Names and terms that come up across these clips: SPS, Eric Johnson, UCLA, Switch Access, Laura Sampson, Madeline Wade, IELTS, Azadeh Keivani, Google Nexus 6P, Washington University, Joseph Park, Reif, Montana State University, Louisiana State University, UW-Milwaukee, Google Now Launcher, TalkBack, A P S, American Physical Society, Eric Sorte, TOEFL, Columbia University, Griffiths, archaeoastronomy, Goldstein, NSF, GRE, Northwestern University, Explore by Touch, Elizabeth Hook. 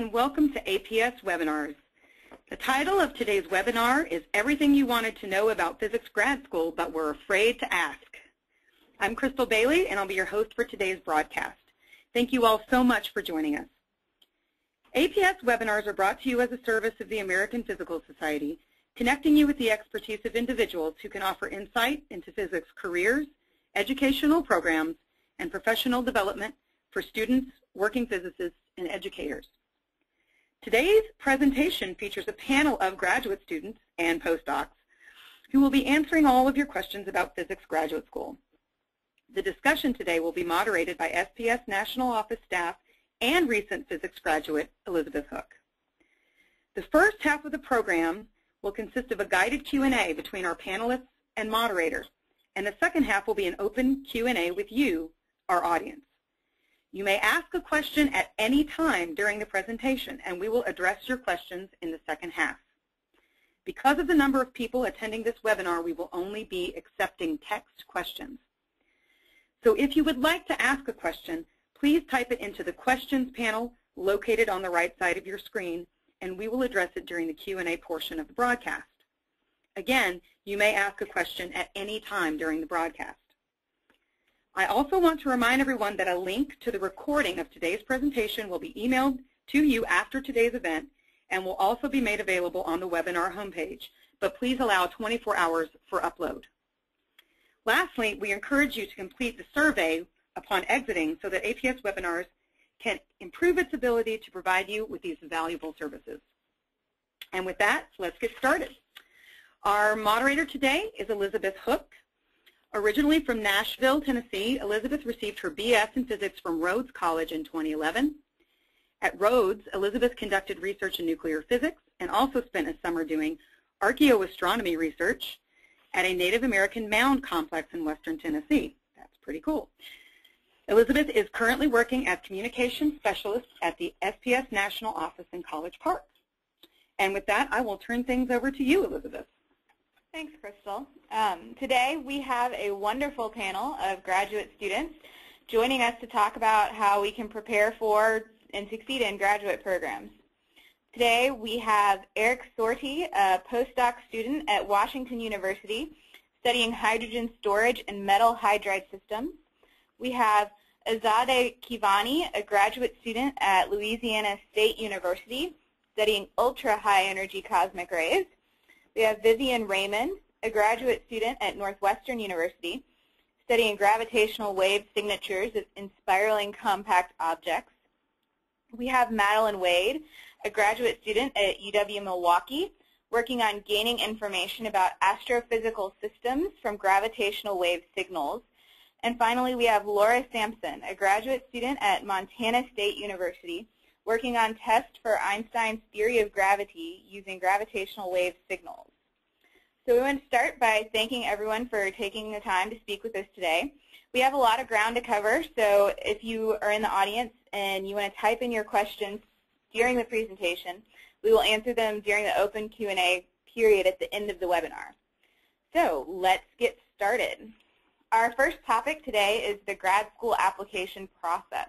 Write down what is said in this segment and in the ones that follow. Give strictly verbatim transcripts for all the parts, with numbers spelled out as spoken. And welcome to A P S Webinars. The title of today's webinar is Everything You Wanted to Know About Physics Grad School But Were Afraid to Ask. I'm Crystal Bailey and I'll be your host for today's broadcast. Thank you all so much for joining us. A P S Webinars are brought to you as a service of the American Physical Society, connecting you with the expertise of individuals who can offer insight into physics careers, educational programs, and professional development for students, working physicists, and educators. Today's presentation features a panel of graduate students and postdocs who will be answering all of your questions about physics graduate school. The discussion today will be moderated by S P S National Office staff and recent physics graduate Elizabeth Hook. The first half of the program will consist of a guided Q and A between our panelists and moderators, and the second half will be an open Q and A with you, our audience. You may ask a question at any time during the presentation, and we will address your questions in the second half. Because of the number of people attending this webinar, we will only be accepting text questions. So if you would like to ask a question, please type it into the questions panel located on the right side of your screen, and we will address it during the Q and A portion of the broadcast. Again, you may ask a question at any time during the broadcast. I also want to remind everyone that a link to the recording of today's presentation will be emailed to you after today's event and will also be made available on the webinar homepage, but please allow twenty-four hours for upload. Lastly, we encourage you to complete the survey upon exiting so that A P S Webinars can improve its ability to provide you with these valuable services. And with that, let's get started. Our moderator today is Elizabeth Hook. Originally from Nashville, Tennessee, Elizabeth received her B S in physics from Rhodes College in twenty eleven. At Rhodes, Elizabeth conducted research in nuclear physics and also spent a summer doing archaeoastronomy research at a Native American mound complex in western Tennessee. That's pretty cool. Elizabeth is currently working as communications specialist at the S P S National Office in College Park. And with that, I will turn things over to you, Elizabeth. Thanks, Crystal. Um, today we have a wonderful panel of graduate students joining us to talk about how we can prepare for and succeed in graduate programs. Today we have Eric Sorte, a postdoc student at Washington University studying hydrogen storage and metal hydride systems. We have Azadeh Keivani, a graduate student at Louisiana State University studying ultra-high energy cosmic rays. We have Vivian Raymond, a graduate student at Northwestern University, studying gravitational wave signatures in spiraling compact objects. We have Madeline Wade, a graduate student at U W Milwaukee, working on gaining information about astrophysical systems from gravitational wave signals. And finally, we have Laura Sampson, a graduate student at Montana State University, working on tests for Einstein's theory of gravity using gravitational wave signals. So we want to start by thanking everyone for taking the time to speak with us today. We have a lot of ground to cover, so if you are in the audience and you want to type in your questions during the presentation, we will answer them during the open Q and A period at the end of the webinar. So let's get started. Our first topic today is the grad school application process.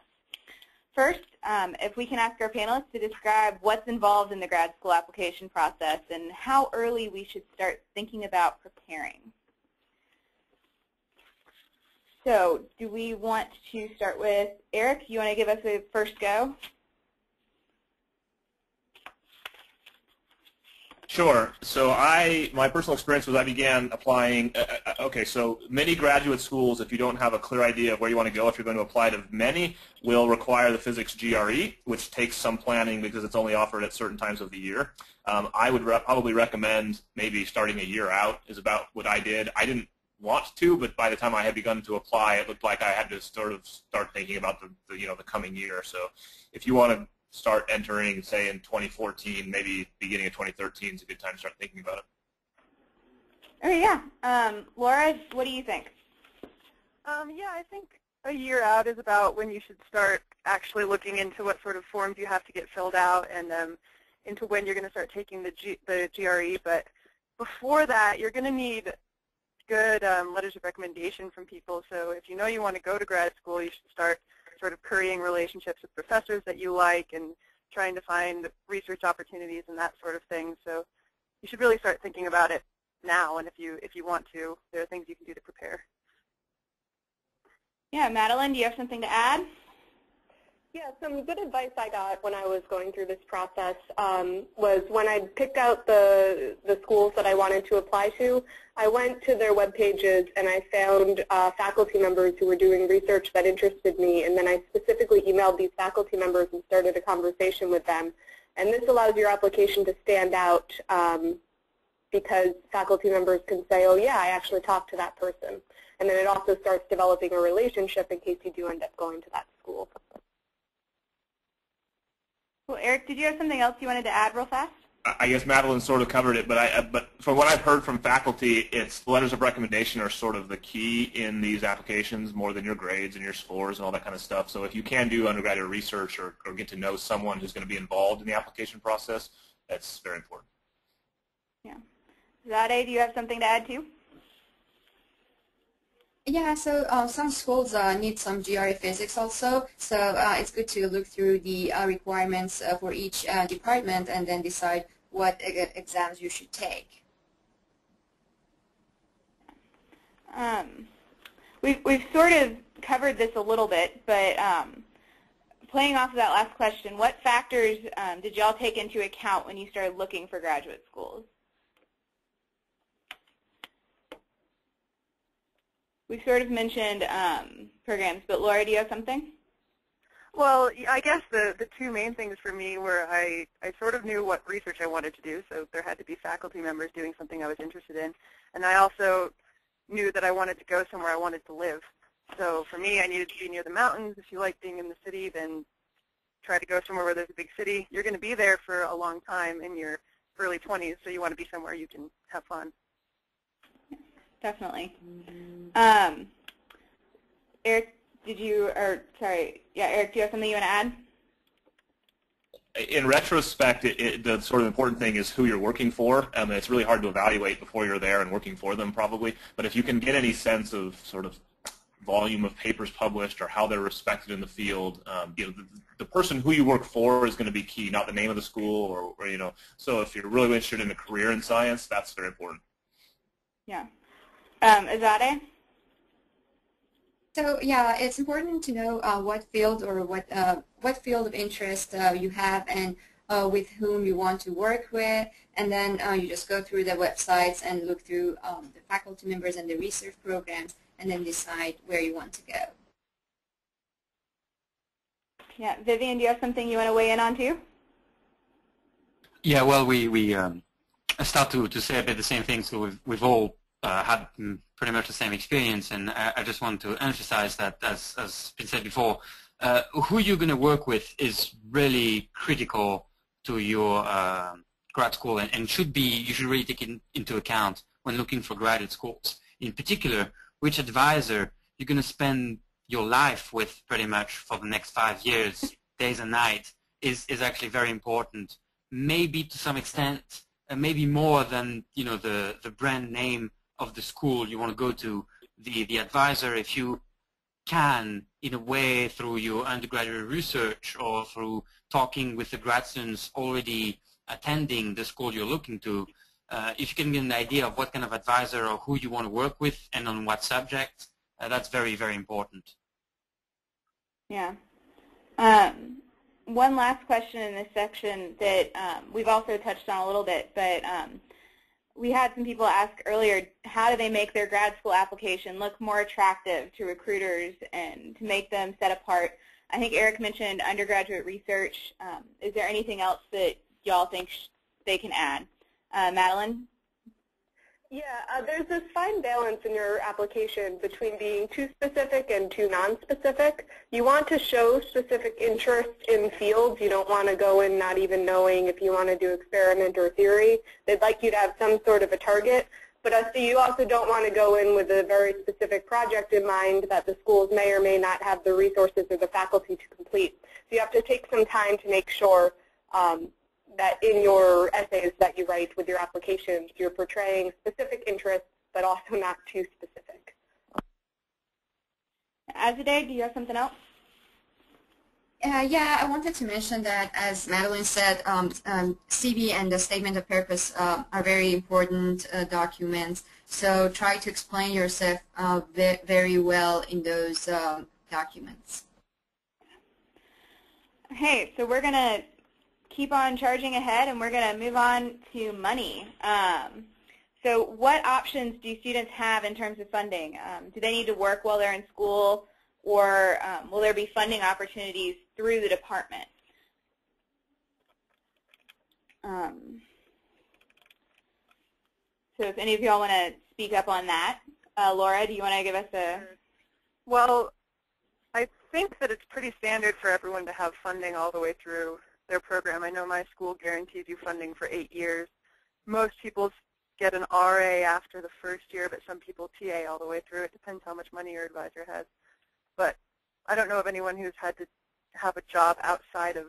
First, um, if we can ask our panelists to describe what's involved in the grad school application process and how early we should start thinking about preparing. So, do we want to start with Eric? You want to give us a first go? Sure. So, I my personal experience was I began applying. Uh, okay, so many graduate schools, if you don't have a clear idea of where you want to go, if you're going to apply to many, will require the physics G R E, which takes some planning because it's only offered at certain times of the year. Um, I would re- probably recommend maybe starting a year out is about what I did. I didn't want to, but by the time I had begun to apply, it looked like I had to sort of start thinking about the, the you know the coming year. So, if you want to start entering, say, in twenty fourteen, maybe beginning of twenty thirteen is a good time to start thinking about it. Okay, yeah. Um, Laura, what do you think? Um, yeah, I think a year out is about when you should start actually looking into what sort of forms you have to get filled out and um, into when you're going to start taking the, G the G R E. But before that, you're going to need good um, letters of recommendation from people. So if you know you want to go to grad school, you should start sort of currying relationships with professors that you like and trying to find research opportunities and that sort of thing. So you should really start thinking about it now, and if you if you want to, there are things you can do to prepare. Yeah, Madeline, do you have something to add? Yeah, some good advice I got when I was going through this process um, was when I picked out the, the schools that I wanted to apply to, I went to their web pages and I found uh, faculty members who were doing research that interested me, and then I specifically emailed these faculty members and started a conversation with them. And this allows your application to stand out um, because faculty members can say, oh yeah, I actually talked to that person. And then it also starts developing a relationship in case you do end up going to that school. Well, Eric, did you have something else you wanted to add real fast? I guess Madeline sort of covered it, but, I, but from what I've heard from faculty, it's letters of recommendation are sort of the key in these applications more than your grades and your scores and all that kind of stuff. So if you can do undergraduate research or, or get to know someone who's going to be involved in the application process, that's very important. Yeah. Zadeh, do you have something to add too? Yeah, so uh, some schools uh, need some G R E physics also, so uh, it's good to look through the uh, requirements uh, for each uh, department and then decide what ex exams you should take. Um, we've, we've sort of covered this a little bit, but um, playing off of that last question, what factors um, did y'all take into account when you started looking for graduate schools? We've sort of mentioned um, programs, but Laura, do you have something? Well, I guess the, the two main things for me were I, I sort of knew what research I wanted to do, so there had to be faculty members doing something I was interested in. And I also knew that I wanted to go somewhere I wanted to live. So for me, I needed to be near the mountains. If you like being in the city, then try to go somewhere where there's a big city. You're going to be there for a long time in your early twenties, so you want to be somewhere you can have fun. Definitely. Um, Eric, did you, or sorry, yeah, Eric, do you have something you want to add? In retrospect, it, it, the sort of important thing is who you're working for. I mean, it's really hard to evaluate before you're there and working for them probably, but if you can get any sense of sort of volume of papers published or how they're respected in the field, um, you know, the, the person who you work for is going to be key, not the name of the school or, or, you know, so if you're really interested in a career in science, that's very important. Yeah. Um, Azadeh? So yeah, it's important to know uh, what field or what uh, what field of interest uh, you have and uh, with whom you want to work with, and then uh, you just go through the websites and look through um, the faculty members and the research programs, and then decide where you want to go. Yeah, Vivian, do you have something you want to weigh in on too? Yeah, well, we we um, start to to say a bit the same thing. So we've we've all. Uh, had pretty much the same experience, and I, I just want to emphasize that, as has been said before, uh, who you're going to work with is really critical to your uh, grad school, and, and should be, you should really take in, into account when looking for graduate schools. In particular, which advisor you're going to spend your life with pretty much for the next five years, days and nights, is, is actually very important. Maybe to some extent, uh, maybe more than, you know, the, the brand name of the school you want to go to, the, the advisor, if you can, in a way, through your undergraduate research or through talking with the grad students already attending the school you're looking to, uh, if you can get an idea of what kind of advisor or who you want to work with and on what subject, uh, that's very, very important. Yeah. Um, one last question in this section that um, we've also touched on a little bit, but um, we had some people ask earlier, how do they make their grad school application look more attractive to recruiters and to make them set apart? I think Eric mentioned undergraduate research. Um, is there anything else that y'all think sh they can add? Uh, Madeline? Yeah, uh, there's this fine balance in your application between being too specific and too non-specific. You want to show specific interest in fields. You don't want to go in not even knowing if you want to do experiment or theory. They'd like you to have some sort of a target, but uh, so you also don't want to go in with a very specific project in mind that the schools may or may not have the resources or the faculty to complete. So you have to take some time to make sure um, that in your essays that you write with your applications, you're portraying specific interests, but also not too specific. Azadeh, do you have something else? Uh, yeah, I wanted to mention that, as Madeline said, um, um, C B and the Statement of Purpose uh, are very important uh, documents. So try to explain yourself uh, ve very well in those uh, documents. Okay, so we're going to keep on charging ahead, and we're going to move on to money. Um, so what options do students have in terms of funding? Um, do they need to work while they're in school, or um, will there be funding opportunities through the department? Um, so if any of y'all want to speak up on that, uh, Laura, do you want to give us a... Well, I think that it's pretty standard for everyone to have funding all the way through their program. I know my school guarantees you funding for eight years. Most people get an R A after the first year, but some people T A all the way through. It depends how much money your advisor has. But I don't know of anyone who's had to have a job outside of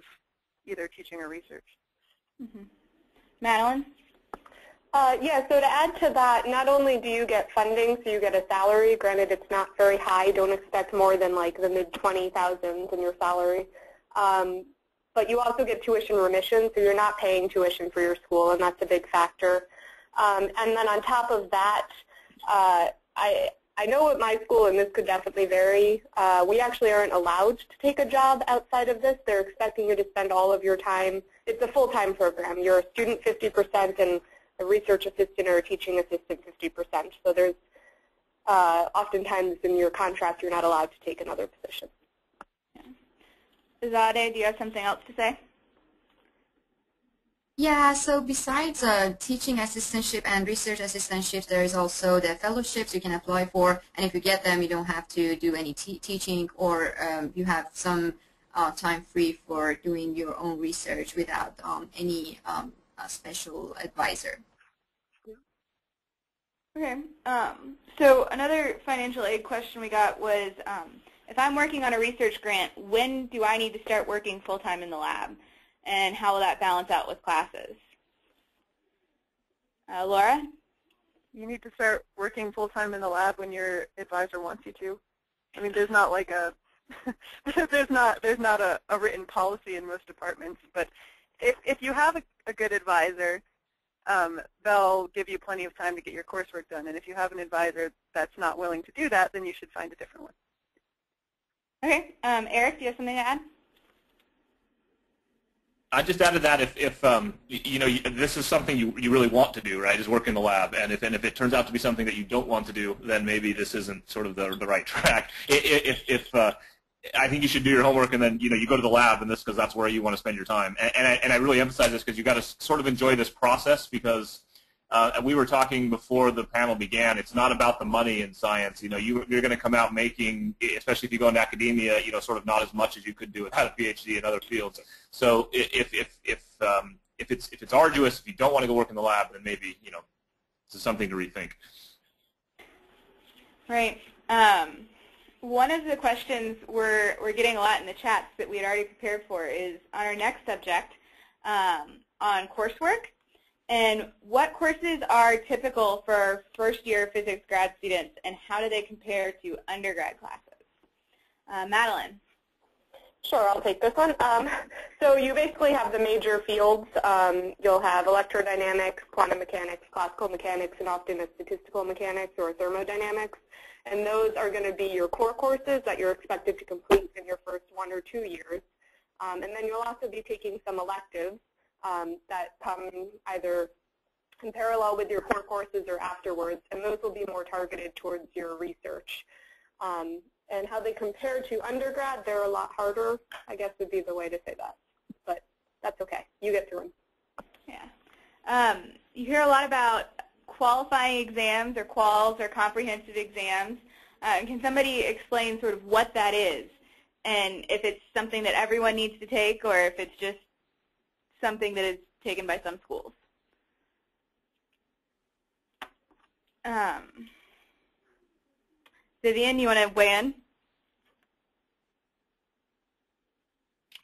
either teaching or research. Mm-hmm. Madeline? Uh, yeah, so to add to that, not only do you get funding, so you get a salary. Granted, it's not very high. Don't expect more than like the mid twenty thousands in your salary. Um, but you also get tuition remission, so you're not paying tuition for your school, and that's a big factor. Um, and then on top of that, uh, I... I know at my school, and this could definitely vary, uh, we actually aren't allowed to take a job outside of this. They're expecting you to spend all of your time. It's a full-time program. You're a student fifty percent and a research assistant or a teaching assistant fifty percent. So there's uh, oftentimes in your contract, you're not allowed to take another position. Yeah. Azadeh, do you have something else to say? Yeah, so besides uh, teaching assistantship and research assistantships, there is also the fellowships you can apply for, and if you get them, you don't have to do any te teaching, or um, you have some uh, time free for doing your own research without um, any um, uh, special advisor. Okay, um, so another financial aid question we got was, um, if I'm working on a research grant, when do I need to start working full-time in the lab? And how will that balance out with classes? Uh, Laura? You need to start working full-time in the lab when your advisor wants you to. I mean, there's not like a, there's not, there's not a, a written policy in most departments, but if, if you have a, a good advisor, um, they'll give you plenty of time to get your coursework done. And if you have an advisor that's not willing to do that, then you should find a different one. Okay. Um, Eric, do you have something to add? I just added that if, if um, you know, you, this is something you, you really want to do, right, is work in the lab. And if, and if it turns out to be something that you don't want to do, then maybe this isn't sort of the, the right track. If, if uh, I think you should do your homework, and then, you know, you go to the lab, and this, because that's where you want to spend your time. And, and, I, and I really emphasize this because you've got to sort of enjoy this process, because uh, we were talking before the panel began, it's not about the money in science. You know, you, you're going to come out making, especially if you go into academia, you know, sort of not as much as you could do without a P H D in other fields. So if if if um, if it's if it's arduous, if you don't want to go work in the lab, then maybe, you know, it's something to rethink. Right. Um, one of the questions we're we're getting a lot in the chats that we had already prepared for is on our next subject, um, on coursework, and what courses are typical for first-year physics grad students, and how do they compare to undergrad classes? Uh, Madeline. Sure, I'll take this one. Um, so you basically have the major fields. Um, you'll have electrodynamics, quantum mechanics, classical mechanics, and often a statistical mechanics or thermodynamics. And those are going to be your core courses that you're expected to complete in your first one or two years. Um, and then you'll also be taking some electives um, that come either in parallel with your core courses or afterwards. And those will be more targeted towards your research. Um, And how they compare to undergrad, they're a lot harder, I guess would be the way to say that. But that's okay. You get through them. Yeah. Um, you hear a lot about qualifying exams or quals or comprehensive exams. Uh, can somebody explain sort of what that is, and if it's something that everyone needs to take, or if it's just something that is taken by some schools? Um, Vivian, you want to weigh in?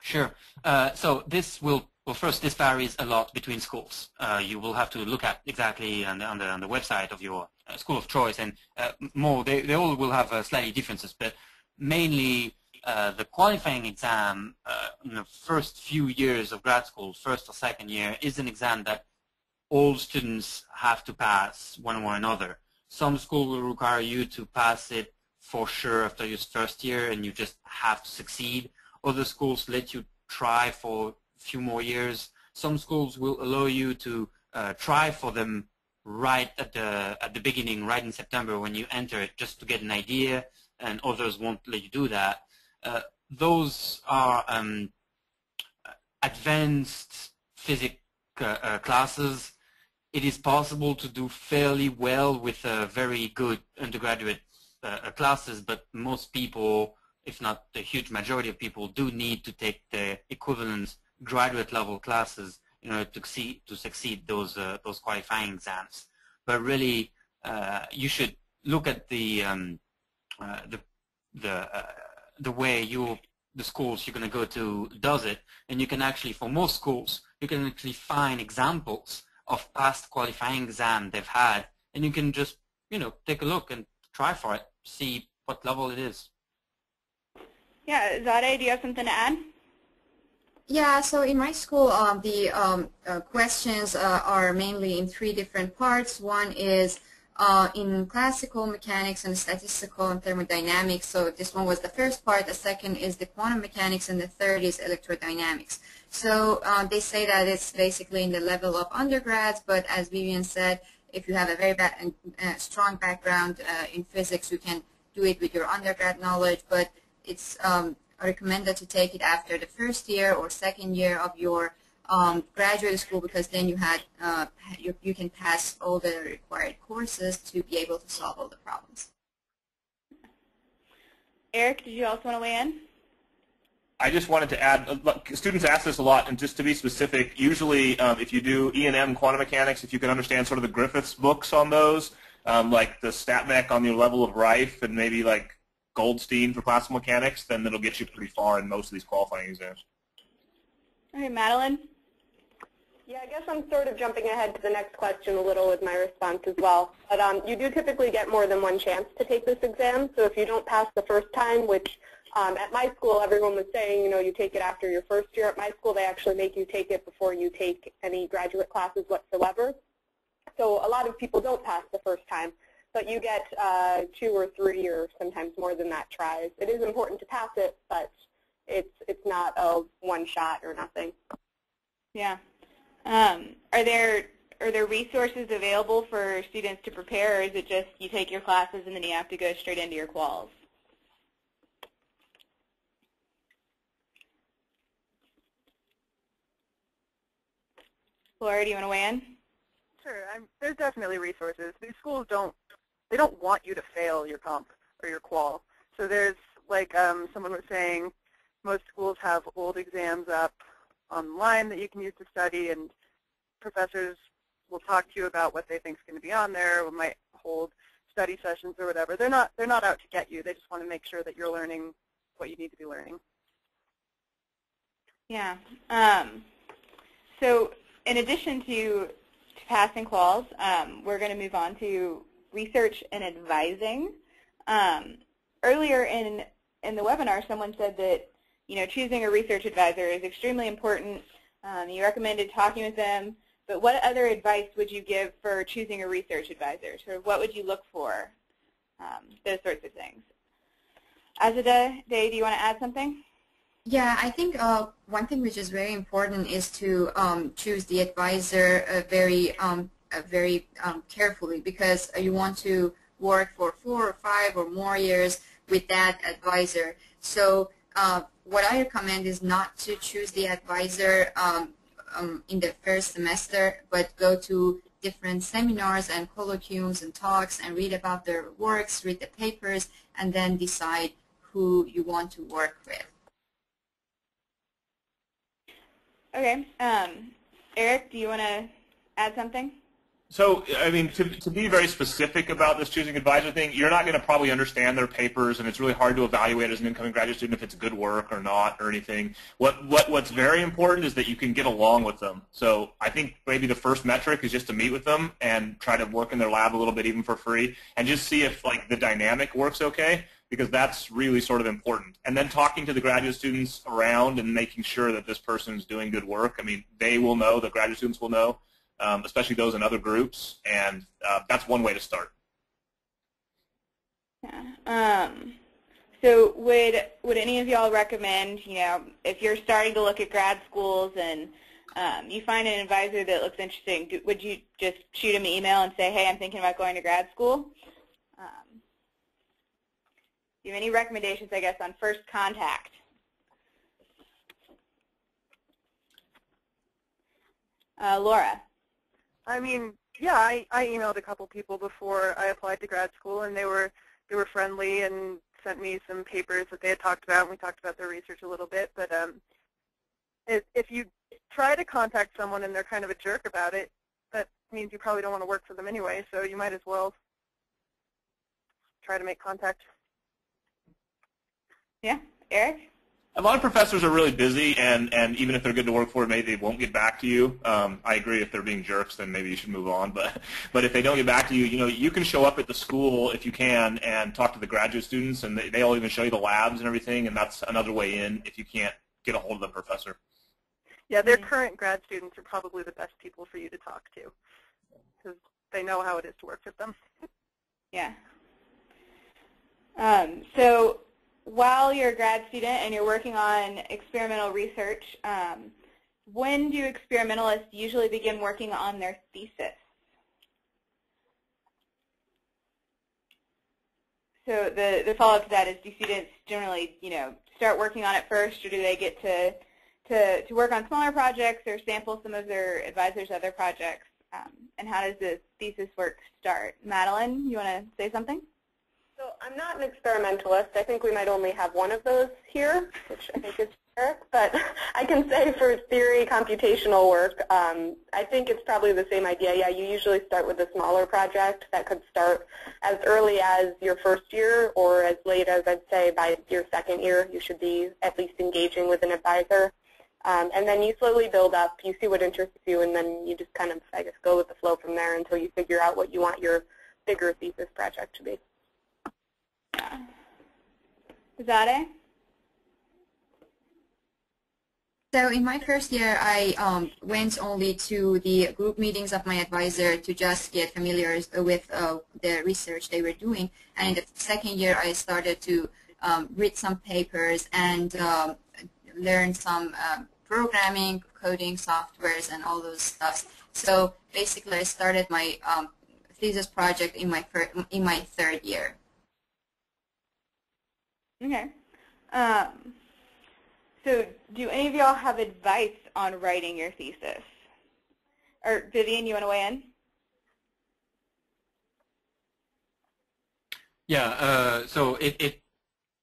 Sure. Uh, so this will, well, first, this varies a lot between schools. Uh, you will have to look at exactly on the, on the, on the website of your uh, school of choice, and uh, more, they, they all will have uh, slightly differences, but mainly uh, the qualifying exam uh, in the first few years of grad school, first or second year, is an exam that all students have to pass one way or another. Some school will require you to pass it for sure after your first year and you just have to succeed. Other schools let you try for a few more years. Some schools will allow you to uh, try for them right at the, at the beginning, right in September when you enter it, just to get an idea, and others won't let you do that. Uh, those are um, advanced physics uh, uh, classes. It is possible to do fairly well with uh, very good undergraduate uh, classes, but most people, if not the huge majority of people, do need to take the equivalent graduate level classes in order to succeed, to succeed those uh, those qualifying exams. But really, uh, you should look at the um, uh, the the uh, the way you the schools you're going to go to does it, and you can actually, for most schools, you can actually find examples of past qualifying exam they've had, and you can just you know take a look and try for it, see what level it is. Yeah, Zadeh, do you have something to add? Yeah, so in my school, um, the um, uh, questions uh, are mainly in three different parts. One is uh, in classical mechanics and statistical and thermodynamics. So this one was the first part. The second is the quantum mechanics, and the third is electrodynamics. So uh, they say that it's basically in the level of undergrads, but as Vivian said, if you have a very bad, uh, strong background uh, in physics, you can do it with your undergrad knowledge, but it's um, recommended to take it after the first year or second year of your um, graduate school, because then you had uh, you, you can pass all the required courses to be able to solve all the problems. Eric, did you also want to weigh in? I just wanted to add, look, students ask this a lot, and just to be specific, usually um, if you do E and M quantum mechanics, if you can understand sort of the Griffiths books on those, um, like the StatMech on your level of Reif, and maybe like Goldstein for classical mechanics, then that'll get you pretty far in most of these qualifying exams. All right, Madeline? Yeah, I guess I'm sort of jumping ahead to the next question a little with my response as well. But um, you do typically get more than one chance to take this exam, so if you don't pass the first time, which um, at my school everyone was saying, you know, you take it after your first year. At my school, they actually make you take it before you take any graduate classes whatsoever. So a lot of people don't pass the first time, but you get uh, two or three or sometimes more than that tries. It is important to pass it, but it's it's not a one shot or nothing. Yeah. Um, are there are there resources available for students to prepare, or is it just you take your classes and then you have to go straight into your quals? Laura, do you want to weigh in? Sure. I'm, there's definitely resources. These schools don't They don't want you to fail your comp or your qual. So there's, like um, someone was saying, most schools have old exams up online that you can use to study, and professors will talk to you about what they think is going to be on there, or might hold study sessions or whatever. They're not, they're not out to get you. They just want to make sure that you're learning what you need to be learning. Yeah. Um, so in addition to, to passing quals, um, we're going to move on to research and advising. Um, earlier in, in the webinar, someone said that, you know, choosing a research advisor is extremely important. Um, you recommended talking with them, but what other advice would you give for choosing a research advisor? Sort of what would you look for? Um, those sorts of things. Azadeh, Day, do you want to add something? Yeah, I think uh, one thing which is very important is to um, choose the advisor uh, very um, Uh, very um, carefully, because uh, you want to work for four or five or more years with that advisor. So uh, what I recommend is not to choose the advisor um, um, in the first semester, but go to different seminars and colloquiums and talks and read about their works, read the papers, and then decide who you want to work with. Okay. Um, Eric, do you want to add something? So, I mean, to, to be very specific about this choosing advisor thing, you're not going to probably understand their papers, and it's really hard to evaluate as an incoming graduate student if it's good work or not or anything. What, what, what's very important is that you can get along with them. So I think maybe the first metric is just to meet with them and try to work in their lab a little bit even for free and just see if, like, the dynamic works okay. because that's really sort of important. And then talking to the graduate students around and making sure that this person is doing good work. I mean, they will know, the graduate students will know, um, especially those in other groups, and uh, that's one way to start. Yeah. Um, so would, would any of y'all recommend, you know, if you're starting to look at grad schools and um, you find an advisor that looks interesting, do, would you just shoot them an email and say, hey, I'm thinking about going to grad school? Um, do you have any recommendations, I guess, on first contact? Uh, Laura. I mean, yeah, I, I emailed a couple people before I applied to grad school, and they were they were friendly and sent me some papers that they had talked about, and we talked about their research a little bit. But um, if, if you try to contact someone and they're kind of a jerk about it, that means you probably don't want to work for them anyway, so you might as well try to make contact. Yeah, Eric? A lot of professors are really busy, and, and even if they're good to work for, maybe they won't get back to you. Um, I agree, if they're being jerks, then maybe you should move on. But but if they don't get back to you, you know, you can show up at the school if you can and talk to the graduate students, and they, they'll even show you the labs and everything, and that's another way in if you can't get a hold of the professor. Yeah, their current grad students are probably the best people for you to talk to because they know how it is to work with them. Yeah. Um, so... While you're a grad student and you're working on experimental research, um, when do experimentalists usually begin working on their thesis? So the, the follow-up to that is, do students generally, you know, start working on it first, or do they get to, to, to work on smaller projects or sample some of their advisors' other projects? Um, and how does the thesis work start? Madeline, you want to say something? So I'm not an experimentalist. I think we might only have one of those here, which I think is Eric. But I can say for theory computational work, um, I think it's probably the same idea. Yeah, you usually start with a smaller project that could start as early as your first year or as late as, I'd say, by your second year. You should be at least engaging with an advisor. Um, and then you slowly build up. You see what interests you, and then you just kind of, I guess, go with the flow from there until you figure out what you want your bigger thesis project to be. Azadeh? So in my first year, I um, went only to the group meetings of my advisor to just get familiar with uh, the research they were doing. And in the second year, I started to um, read some papers and um, learn some uh, programming, coding softwares, and all those stuff. So basically, I started my um, thesis project in my in my third year. Okay. Um, so do any of y'all have advice on writing your thesis? Or Vivian, you want to weigh in? Yeah, uh, so it, it,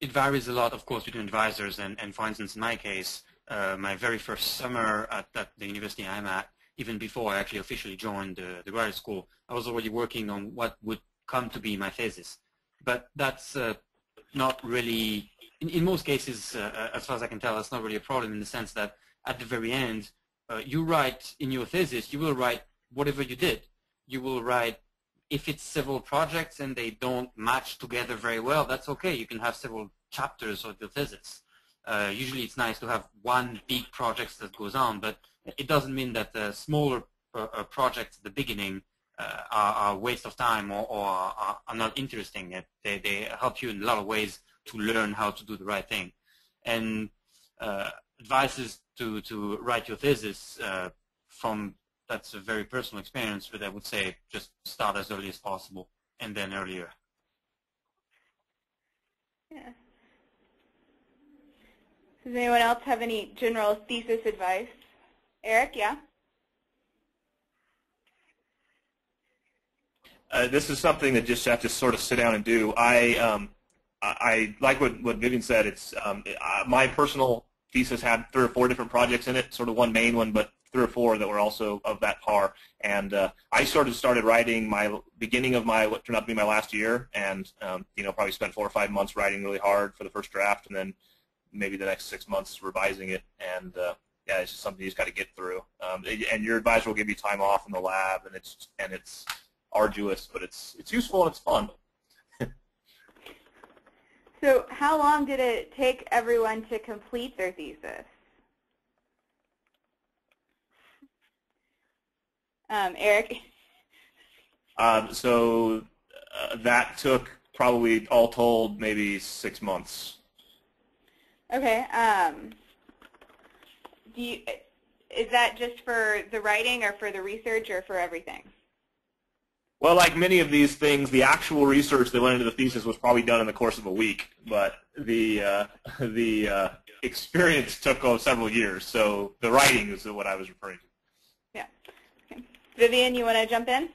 it varies a lot, of course, between advisors. And, and for instance, in my case, uh, my very first summer at, at the university I'm at, even before I actually officially joined uh, the graduate school, I was already working on what would come to be my thesis. But that's... Uh, Not really, in, in most cases, uh, as far as I can tell, that's not really a problem in the sense that at the very end, uh, you write in your thesis, you will write whatever you did. You will write, if it's several projects and they don't match together very well, that's okay. You can have several chapters of your thesis. Uh, usually it's nice to have one big project that goes on, but it doesn't mean that the smaller uh, projects at the beginning Uh, are, are a waste of time or, or are, are not interesting. They, they help you in a lot of ways to learn how to do the right thing. And uh, advice is to, to write your thesis uh, from, that's a very personal experience, but I would say just start as early as possible and then earlier. Yeah. Does anyone else have any general thesis advice? Eric, yeah? Uh, this is something that just have to sort of sit down and do. I um, I, I like what, what Vivian said. It's um, it, uh, my personal thesis had three or four different projects in it, sort of one main one, but three or four that were also of that par. And uh, I sort of started writing my beginning of my what turned out to be my last year, and um, you know, probably spent four or five months writing really hard for the first draft, and then maybe the next six months revising it. And uh, yeah, it's just something you just got to get through. Um, and your advisor will give you time off in the lab, and it's and it's. arduous, but it's it's useful and it's fun. So how long did it take everyone to complete their thesis? Um, Eric? Um, so uh, that took probably, all told, maybe six months. Okay. Um, do you, is that just for the writing or for the research or for everything? Well, like many of these things, the actual research that went into the thesis was probably done in the course of a week, but the uh, the uh, experience took oh, several years. So the writing is what I was referring to. Yeah. Okay. Vivian, you want to jump in?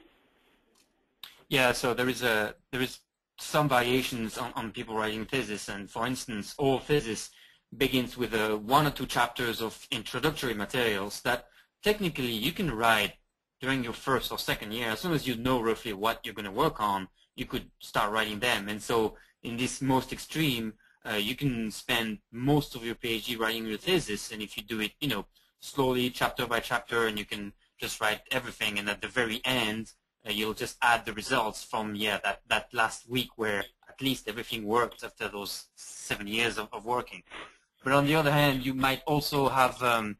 Yeah. So there is a there is some variations on, on people writing thesis, and for instance, oral thesis begins with a one or two chapters of introductory materials that technically you can write during your first or second year. As soon as you know roughly what you're going to work on, you could start writing them. And so in this most extreme, uh, you can spend most of your PhD writing your thesis. And if you do it, you know, slowly, chapter by chapter, and you can just write everything. And at the very end, uh, you'll just add the results from, yeah, that, that last week where at least everything worked after those seven years of, of working. But on the other hand, you might also have um,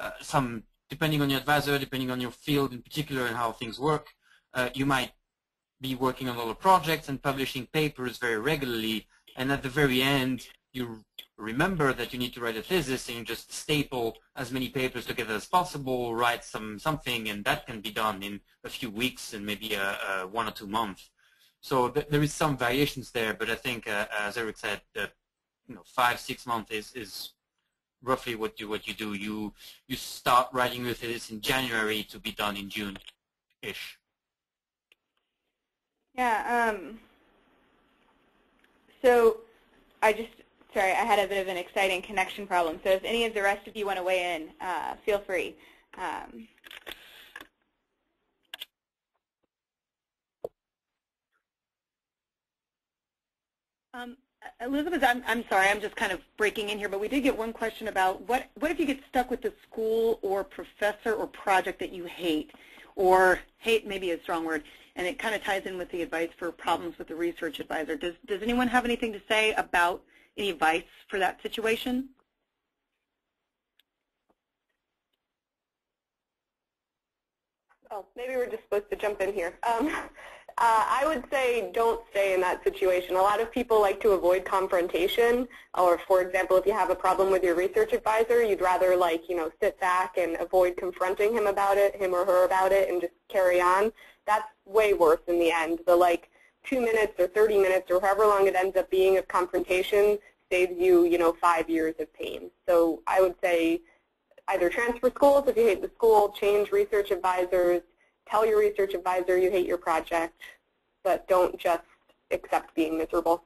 uh, some depending on your advisor, depending on your field in particular and how things work, uh, you might be working on a lot of projects and publishing papers very regularly, and at the very end, you remember that you need to write a thesis, and you just staple as many papers together as possible, write some something, and that can be done in a few weeks and maybe a, a one or two months. So th there is some variations there, but I think, uh, as Eric said, that, you know, five, six months is, is roughly what you what you do. You you start writing your thesis in January to be done in June-ish. Yeah. Um, so I just sorry I had a bit of an exciting connection problem. So if any of the rest of you want to weigh in, uh, feel free. Um, um. Elizabeth, I'm, I'm sorry, I'm just kind of breaking in here, but we did get one question about what, what if you get stuck with the school or professor or project that you hate, or hate maybe is a strong word, and it kind of ties in with the advice for problems with the research advisor. Does, does anyone have anything to say about any advice for that situation? Oh, maybe we're just supposed to jump in here. Um, Uh, I would say don't stay in that situation. A lot of people like to avoid confrontation, or for example, if you have a problem with your research advisor, you'd rather like, you know, sit back and avoid confronting him about it, him or her about it, and just carry on. That's way worse in the end. The like two minutes or thirty minutes or however long it ends up being of confrontation saves you, you know, five years of pain. So I would say either transfer schools if you hate the school, change research advisors, tell your research advisor you hate your project, but don't just accept being miserable.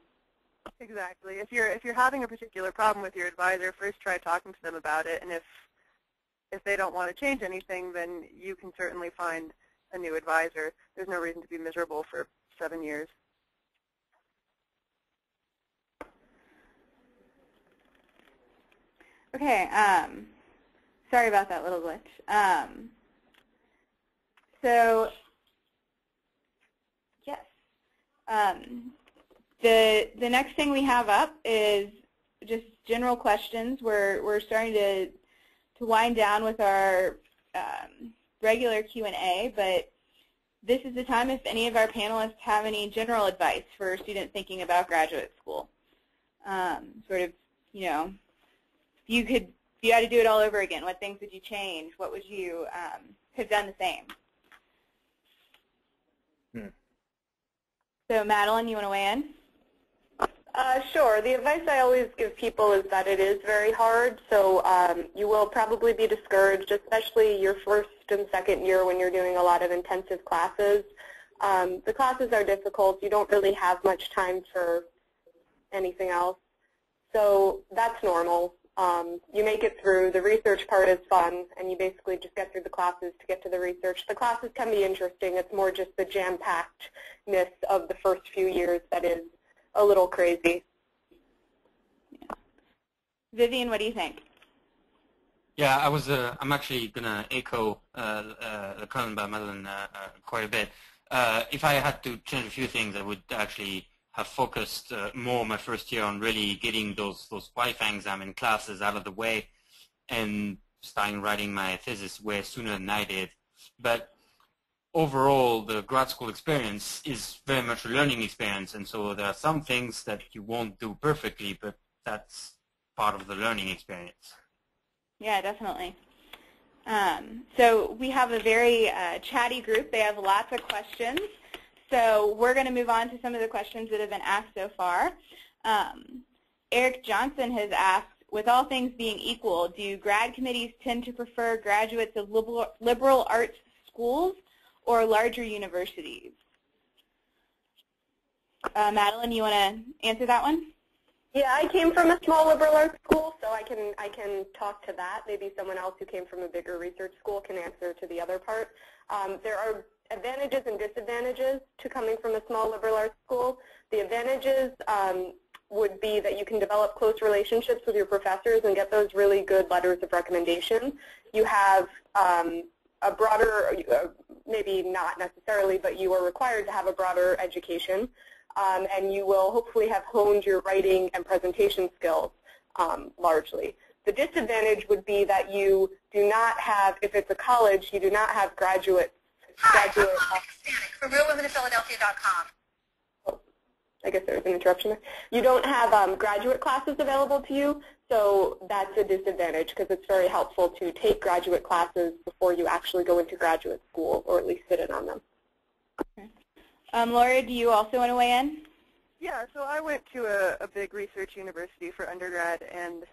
Exactly. If you're if you're having a particular problem with your advisor, first try talking to them about it, and if if they don't want to change anything, then you can certainly find a new advisor. There's no reason to be miserable for seven years. Okay. Um, sorry about that little glitch. Um, So, yes, um, the, the next thing we have up is just general questions. We're, we're starting to, to wind down with our um, regular Q and A, but this is the time if any of our panelists have any general advice for students thinking about graduate school. Um, sort of, you know, if you could, if you had to do it all over again, what things would you change? What would you um, have done the same? So, Madeline, you want to weigh in? Uh, sure. The advice I always give people is that it is very hard, so um, you will probably be discouraged, especially your first and second year when you're doing a lot of intensive classes. Um, the classes are difficult. You don't really have much time for anything else, so that's normal. Um, you make it through. The research part is fun, and you basically just get through the classes to get to the research. The classes can be interesting. It's more just the jam-packedness of the first few years that is a little crazy. Yeah. Vivian, what do you think? Yeah, I was. Uh, I'm actually gonna echo uh, uh, the comment by Madeline uh, uh, quite a bit. Uh, if I had to change a few things, I would actually have focused uh, more my first year on really getting those those qualifying exam classes out of the way and starting writing my thesis way sooner than I did. But overall, the grad school experience is very much a learning experience, and so there are some things that you won't do perfectly, but that's part of the learning experience. Yeah, definitely. Um, so we have a very uh, chatty group. They have lots of questions. So we're going to move on to some of the questions that have been asked so far. Um, Eric Johnson has asked, with all things being equal, do grad committees tend to prefer graduates of liberal, liberal arts schools or larger universities? Uh, Madeline, you want to answer that one? Yeah, I came from a small liberal arts school, so I can I can talk to that. Maybe someone else who came from a bigger research school can answer to the other part. Um, there are advantages and disadvantages to coming from a small liberal arts school. The advantages um, would be that you can develop close relationships with your professors and get those really good letters of recommendation. You have um, a broader, uh, maybe not necessarily, but you are required to have a broader education. Um, and you will hopefully have honed your writing and presentation skills um, largely. The disadvantage would be that you do not have, if it's a college, you do not have graduates. Hi, graduate I'm Mom Hispanic from real women of Philadelphia dot com. Oh, I guess there was an interruption there. You don't have um, graduate classes available to you, so that's a disadvantage because it's very helpful to take graduate classes before you actually go into graduate school, or at least sit in on them. Okay. Um, Laura, do you also want to weigh in? Yeah, so I went to a, a big research university for undergrad, and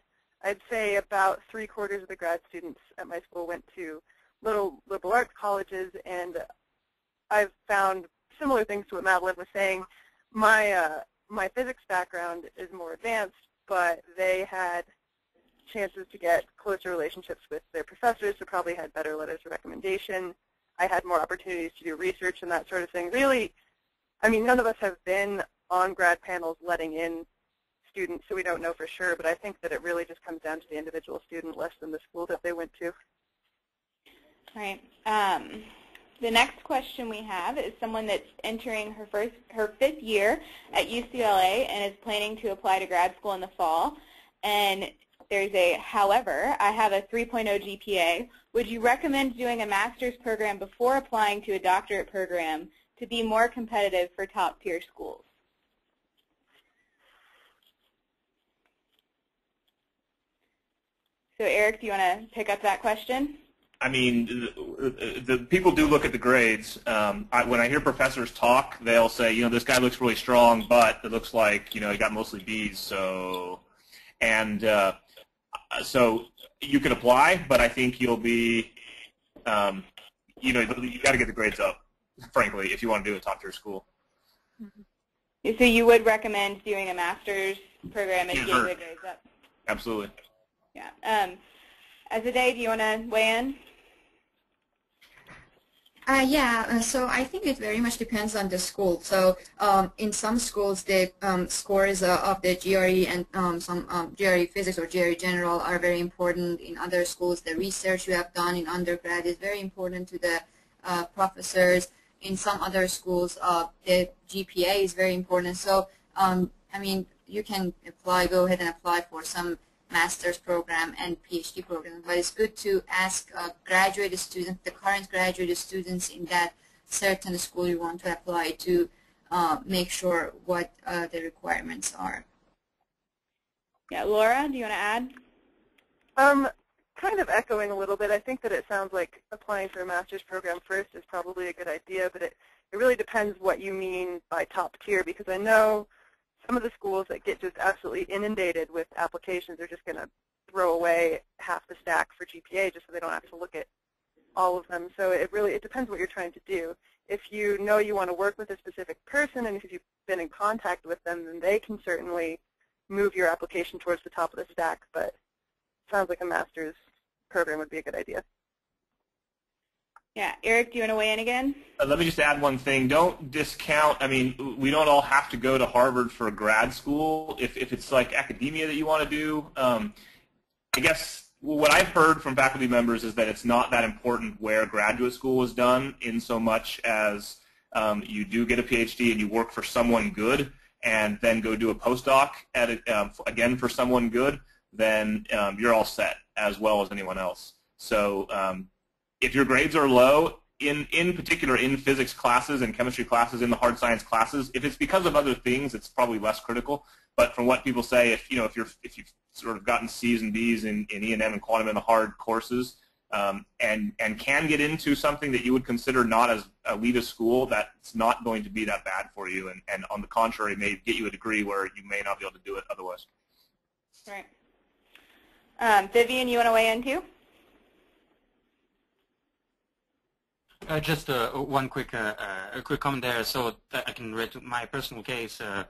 I'd say about three quarters of the grad students at my school went to little liberal arts colleges, and I've found similar things to what Madeline was saying. My, uh, my physics background is more advanced, but they had chances to get closer relationships with their professors, so probably had better letters of recommendation. I had more opportunities to do research and that sort of thing. Really, I mean, none of us have been on grad panels letting in students, so we don't know for sure, but I think that it really just comes down to the individual student less than the school that they went to. All right. Um, the next question we have is someone that's entering her, first, her fifth year at U C L A and is planning to apply to grad school in the fall. And there's a, however, I have a three point oh G P A. Would you recommend doing a master's program before applying to a doctorate program to be more competitive for top tier schools? So Eric, do you want to pick up that question? I mean, the, the people do look at the grades. Um, I, when I hear professors talk, they'll say, you know, this guy looks really strong, but it looks like, you know, he got mostly B's, so, and uh, so you can apply, but I think you'll be, um, you know, you got to get the grades up, frankly, if you want to do a top tier school. Mm-hmm. So you would recommend doing a master's program and getting the grades up? Absolutely. Yeah. Um, Azadeh, do you want to weigh in? Uh, yeah, so I think it very much depends on the school. So um, in some schools, the um, scores uh, of the G R E and um, some um, G R E physics or G R E general are very important. In other schools, the research you have done in undergrad is very important to the uh, professors. In some other schools, uh, the G P A is very important. So, um, I mean, you can apply, go ahead and apply for some master's program and PhD program, but it's good to ask uh, graduate students, the current graduate students in that certain school you want to apply to, uh, make sure what uh, the requirements are. Yeah, Laura, do you want to add? Um, kind of echoing a little bit, I think that it sounds like applying for a master's program first is probably a good idea, but it, it really depends what you mean by top tier, because I know some of the schools that get just absolutely inundated with applications are just going to throw away half the stack for G P A just so they don't have to look at all of them. So it really, it depends what you're trying to do. If you know you want to work with a specific person and if you've been in contact with them, then they can certainly move your application towards the top of the stack, but it sounds like a master's program would be a good idea. Yeah. Eric, do you want to weigh in again? Uh, let me just add one thing. Don't discount, I mean, we don't all have to go to Harvard for grad school. If, if it's like academia that you want to do, um, I guess what I've heard from faculty members is that it's not that important where graduate school is done in so much as um, you do get a PhD and you work for someone good, and then go do a postdoc at it, um, again for someone good, then um, you're all set as well as anyone else. So um, if your grades are low, in, in particular in physics classes and chemistry classes, in the hard science classes, if it's because of other things, it's probably less critical. But from what people say, if you know if you're if you've sort of gotten C's and D's in, in E and M and quantum and the hard courses, um, and and can get into something that you would consider not as elite a school, that's not going to be that bad for you, and, and on the contrary, may get you a degree where you may not be able to do it otherwise. Right. Um, Vivian, you want to weigh in too? Uh, just uh, one quick uh, uh, quick comment there, so that I can read my personal case. Uh,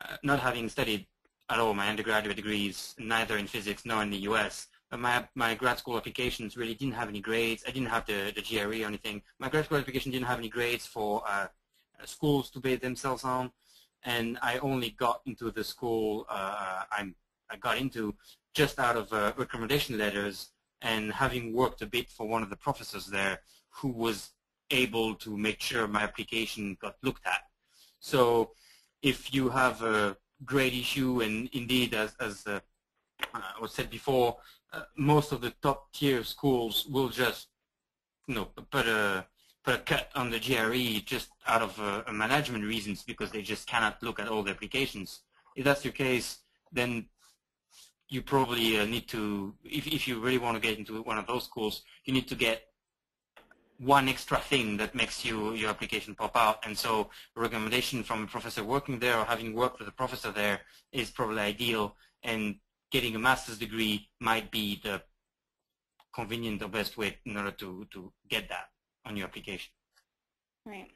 Uh, not having studied at all my undergraduate degrees, neither in physics nor in the U S, but my, my grad school applications really didn't have any grades. I didn't have the, the G R E or anything. My grad school application didn't have any grades for uh, schools to base themselves on, and I only got into the school uh, I'm, I got into just out of uh, recommendation letters and having worked a bit for one of the professors there who was able to make sure my application got looked at. So if you have a grade issue, and indeed, as, as uh, uh, was said before, uh, most of the top-tier schools will just, you know, put a put a cut on the G R E just out of uh, management reasons because they just cannot look at all the applications. If that's your case, then you probably uh, need to, if if you really want to get into one of those schools, you need to get one extra thing that makes you, your application pop out. And so a recommendation from a professor working there or having worked with a professor there is probably ideal, and getting a master's degree might be the convenient or best way in order to, to get that on your application. Right.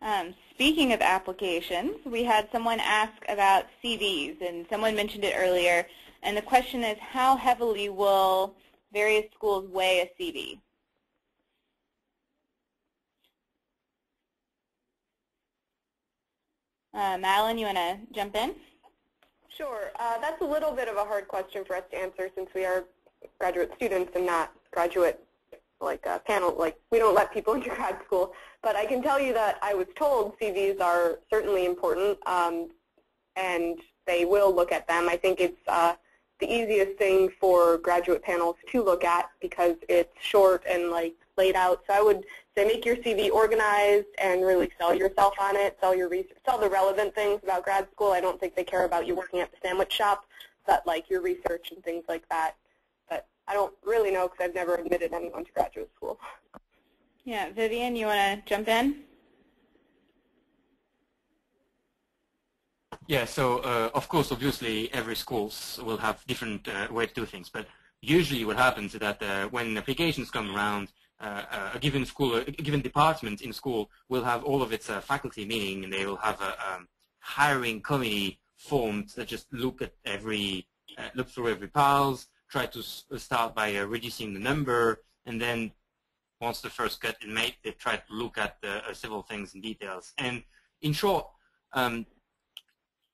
Um, speaking of applications, we had someone ask about C Vs, and someone mentioned it earlier, and the question is, how heavily will various schools weigh a C V? Uh, Madeline, you want to jump in? Sure. Uh, that's a little bit of a hard question for us to answer since we are graduate students and not graduate like a panel. Like, we don't let people into grad school. But I can tell you that I was told C Vs are certainly important, um, and they will look at them. I think it's uh, the easiest thing for graduate panels to look at because it's short and like laid out. So I would say make your C V organized and really sell yourself on it, sell your research, sell the relevant things about grad school. I don't think they care about you working at the sandwich shop, but like your research and things like that. But I don't really know because I've never admitted anyone to graduate school. Yeah, Vivian, you want to jump in? Yeah, so uh, of course, obviously, every school will have different uh, way to do things, but usually what happens is that uh, when applications come around, Uh, a given school, a given department in school will have all of its uh, faculty meeting, and they will have a um, hiring committee formed that just look at every, uh, look through every piles, try to s start by uh, reducing the number, and then once the first cut is made, they try to look at the, uh, several things in details. And in short, um,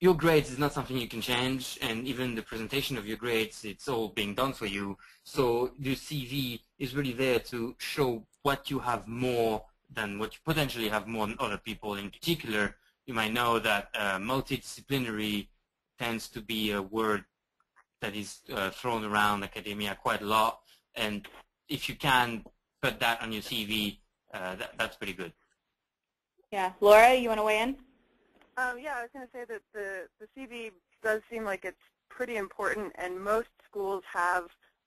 your grades is not something you can change, and even the presentation of your grades, it's all being done for you. So your C V is really there to show what you have more than what you potentially have more than other people. In particular, you might know that uh, multidisciplinary tends to be a word that is uh, thrown around academia quite a lot, and if you can put that on your C V, uh, that, that's pretty good. Yeah. Laura, you want to weigh in? Um, yeah, I was going to say that the, the C V does seem like it's pretty important, and most schools have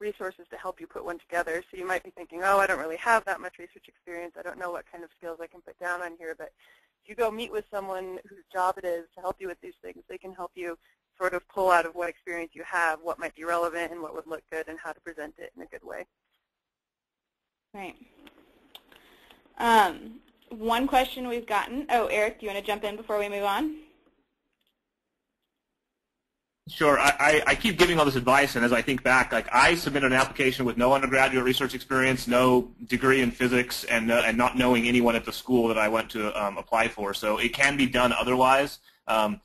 resources to help you put one together. So you might be thinking, oh, I don't really have that much research experience. I don't know what kind of skills I can put down on here. But if you go meet with someone whose job it is to help you with these things, they can help you sort of pull out of what experience you have, what might be relevant and what would look good, and how to present it in a good way. Right. Um, One question we've gotten. Oh, Eric, do you want to jump in before we move on? Sure. I, I keep giving all this advice, and as I think back, like I submitted an application with no undergraduate research experience, no degree in physics, and uh, and not knowing anyone at the school that I went to um, apply for. So it can be done otherwise. Um,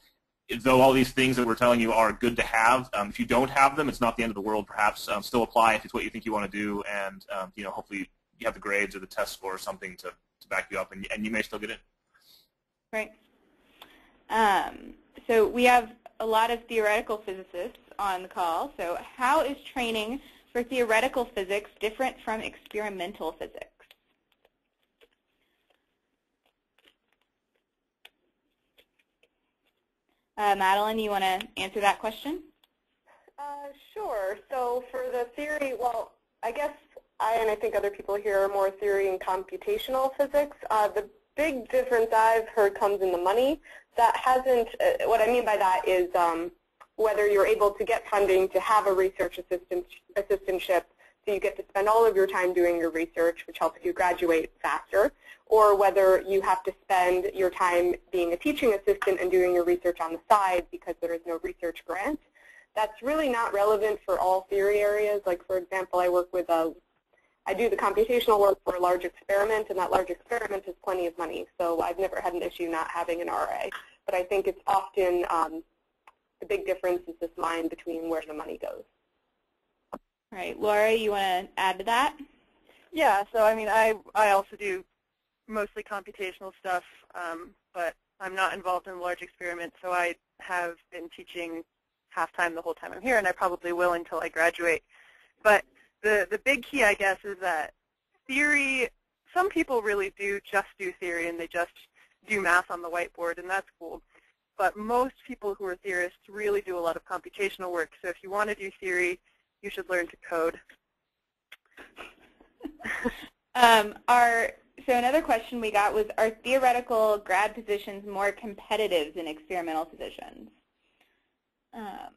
though all these things that we're telling you are good to have, um, if you don't have them, it's not the end of the world. Perhaps um, still apply if it's what you think you want to do, and um, you know, hopefully you have the grades or the test score or something to. to back you up, and, and you may still get it. Right. Um, So we have a lot of theoretical physicists on the call. So how is training for theoretical physics different from experimental physics? Uh, Madeline, you want to answer that question? Uh, sure. So for the theory, well, I guess I and I think other people here are more theory and computational physics. Uh, the big difference I've heard comes in the money. That hasn't, uh, what I mean by that is um, whether you're able to get funding to have a research assistant, assistantship, so you get to spend all of your time doing your research, which helps you graduate faster, or whether you have to spend your time being a teaching assistant and doing your research on the side because there is no research grant. That's really not relevant for all theory areas. Like, for example, I work with a, I do the computational work for a large experiment, and that large experiment has plenty of money. So I've never had an issue not having an R A. But I think it's often, um, the big difference is this line between where the money goes. All right, Laura, you want to add to that? Yeah, so I mean, I, I also do mostly computational stuff, um, but I'm not involved in large experiments, so I have been teaching half-time the whole time I'm here, and I probably will until I graduate. But the, the big key, I guess, is that theory, some people really do just do theory, and they just do math on the whiteboard, and that's cool. But most people who are theorists really do a lot of computational work, so if you want to do theory, you should learn to code. um, our, so another question we got was, are theoretical grad positions more competitive than experimental positions? Um,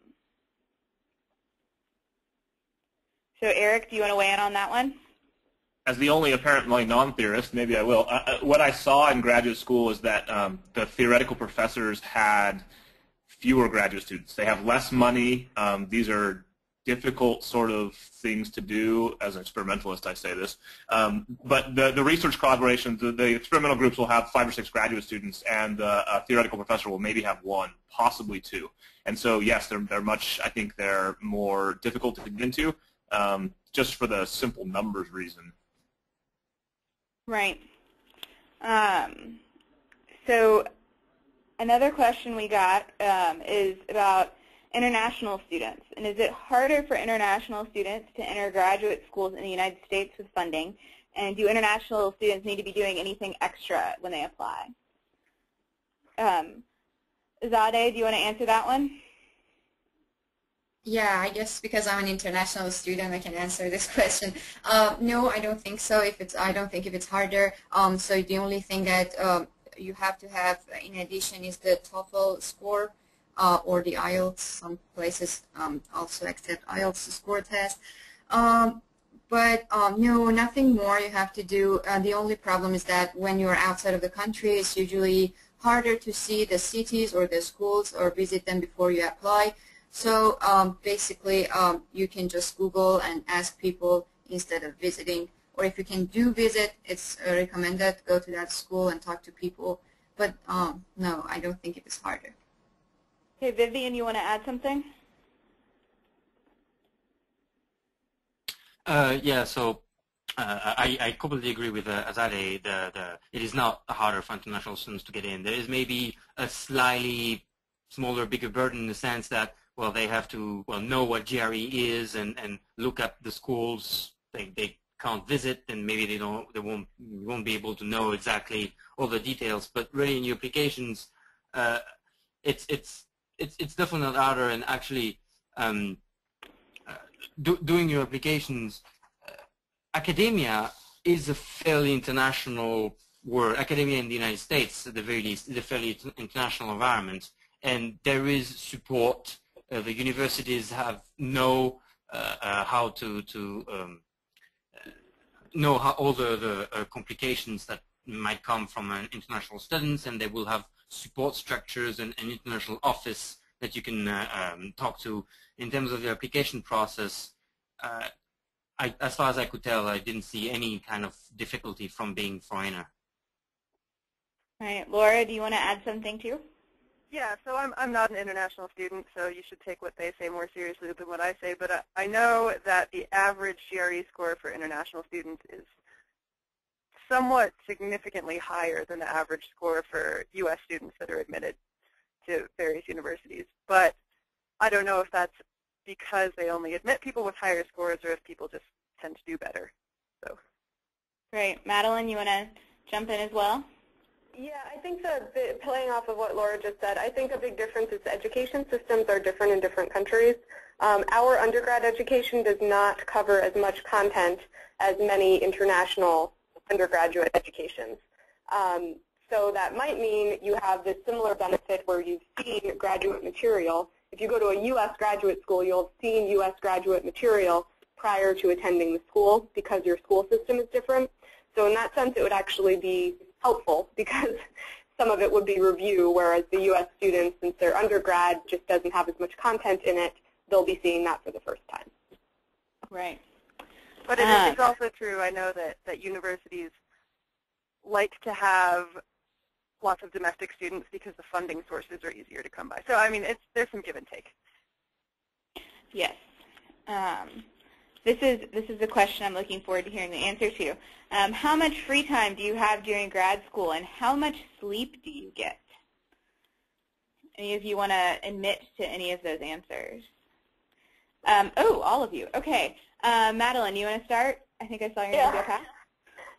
so Eric, do you want to weigh in on that one? As the only apparently non-theorist, maybe I will. Uh, what I saw in graduate school is that um, the theoretical professors had fewer graduate students. They have less money. Um, these are difficult sort of things to do. As an experimentalist, I say this. Um, but the, the research collaboration, the, the experimental groups will have five or six graduate students, and the uh, theoretical professor will maybe have one, possibly two. And so, yes, they're, they're much, I think they're more difficult to get into, um, just for the simple numbers reason. Right. Um, so another question we got um, is about international students, and is it harder for international students to enter graduate schools in the United States with funding, and do international students need to be doing anything extra when they apply? Um, Azadeh, do you want to answer that one? Yeah, I guess because I'm an international student, I can answer this question. Uh, no, I don't think so. If it's, I don't think if it's harder. Um, so the only thing that um, you have to have in addition is the TOEFL score. Uh, or the I E L T S, some places um, also accept I E L T S score test. Um, but um, no, nothing more you have to do. Uh, the only problem is that when you're outside of the country, it's usually harder to see the cities or the schools or visit them before you apply. So um, basically, um, you can just Google and ask people instead of visiting. Or if you can do visit, it's uh, recommended, go to that school and talk to people. But um, no, I don't think it is harder. Hey, Vivian, you want to add something? Uh, yeah, so uh, I, I completely agree with uh, Azadeh. The, the, it is not harder for international students to get in. There is maybe a slightly smaller, bigger burden in the sense that, well, they have to well know what G R E is and, and look up the schools they, they can't visit, and maybe they don't they won't won't be able to know exactly all the details. But really, in your applications, uh, it's it's It's, it's definitely not harder, and actually um, uh, do, doing your applications, uh, academia is a fairly international world. Academia in the United States, at the very least, is a fairly international environment, and there is support. Uh, the universities have know uh, uh, how to, to um, know how all the, the uh, complications that might come from uh, international students, and they will have support structures and an international office that you can uh, um, talk to. In terms of the application process, uh, I, as far as I could tell, I didn't see any kind of difficulty from being foreigner. All right, Laura, do you want to add something too? Yeah, so I'm, I'm not an international student, so you should take what they say more seriously than what I say, but I, I know that the average G R E score for international students is somewhat significantly higher than the average score for U S students that are admitted to various universities. But I don't know if that's because they only admit people with higher scores or if people just tend to do better. So. Great. Madeline, you want to jump in as well? Yeah, I think that playing off of what Laura just said, I think a big difference is education systems are different in different countries. Um, our undergrad education does not cover as much content as many international undergraduate educations. Um, so that might mean you have this similar benefit where you've seen graduate material. If you go to a U S graduate school, you'll have seen U S graduate material prior to attending the school because your school system is different. So in that sense, it would actually be helpful because some of it would be review, whereas the U S students, since their undergrad just doesn't have as much content in it, they'll be seeing that for the first time. Right. But uh, it is also true, I know that, that universities like to have lots of domestic students because the funding sources are easier to come by. So, I mean, it's, there's some give and take. Yes. Um, This is, this is a question I'm looking forward to hearing the answer to. Um, how much free time do you have during grad school, and how much sleep do you get? Any of you want to admit to any of those answers? Um, oh, all of you. OK. Uh, Madeline, you want to start? I think I saw your yeah. name go past.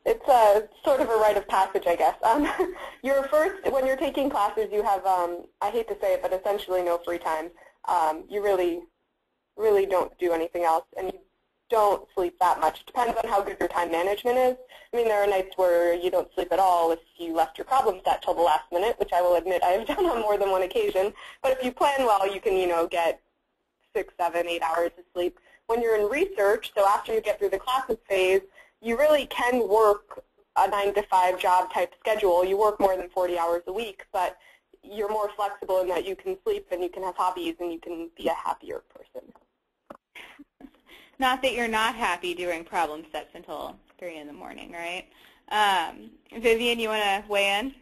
It's a, sort of a rite of passage, I guess. Um, your first, when you're taking classes, you have, um, I hate to say it, but essentially no free time. Um, you really, really don't do anything else. And you don't sleep that much. It depends on how good your time management is. I mean, there are nights where you don't sleep at all if you left your problem set till the last minute, which I will admit I have done on more than one occasion. But if you plan well, you can, you know, get six, seven, eight hours of sleep. When you're in research, so after you get through the classes phase, you really can work a nine to five job type schedule. You work more than forty hours a week, but you're more flexible in that you can sleep and you can have hobbies and you can be a happier person. Not that you're not happy doing problem sets until three in the morning, right? Um, Vivian, you want to weigh in?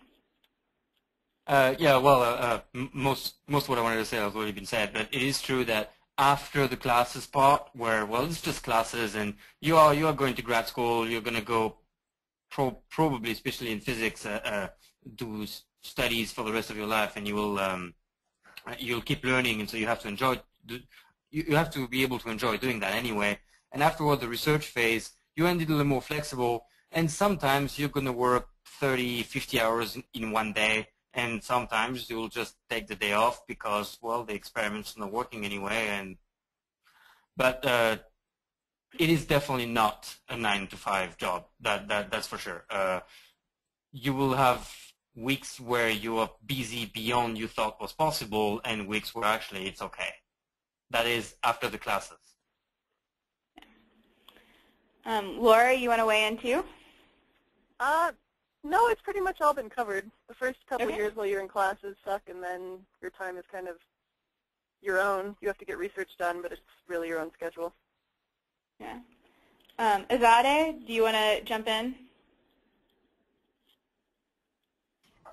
Uh, yeah, well, uh, uh, most most of what I wanted to say has already been said, but it is true that after the classes part, where well, it's just classes, and you are you are going to grad school, you're going to go pro probably, especially in physics, uh, uh, do studies for the rest of your life, and you will um, you'll keep learning, and so you have to enjoy. You have to be able to enjoy doing that anyway. And afterward, the research phase, you end it a little more flexible. And sometimes you're going to work thirty, fifty hours in one day. And sometimes you'll just take the day off because, well, the experiment's not working anyway. And But uh, it is definitely not a nine to five job. That, that That's for sure. Uh, you will have weeks where you are busy beyond you thought was possible and weeks where actually it's okay. That is after the classes. Um, Laura, you want to weigh in too? Uh, no, it's pretty much all been covered. The first couple okay. of years while you're in classes suck, and then your time is kind of your own. You have to get research done, but it's really your own schedule. Yeah. Um, Azadeh, do you want to jump in?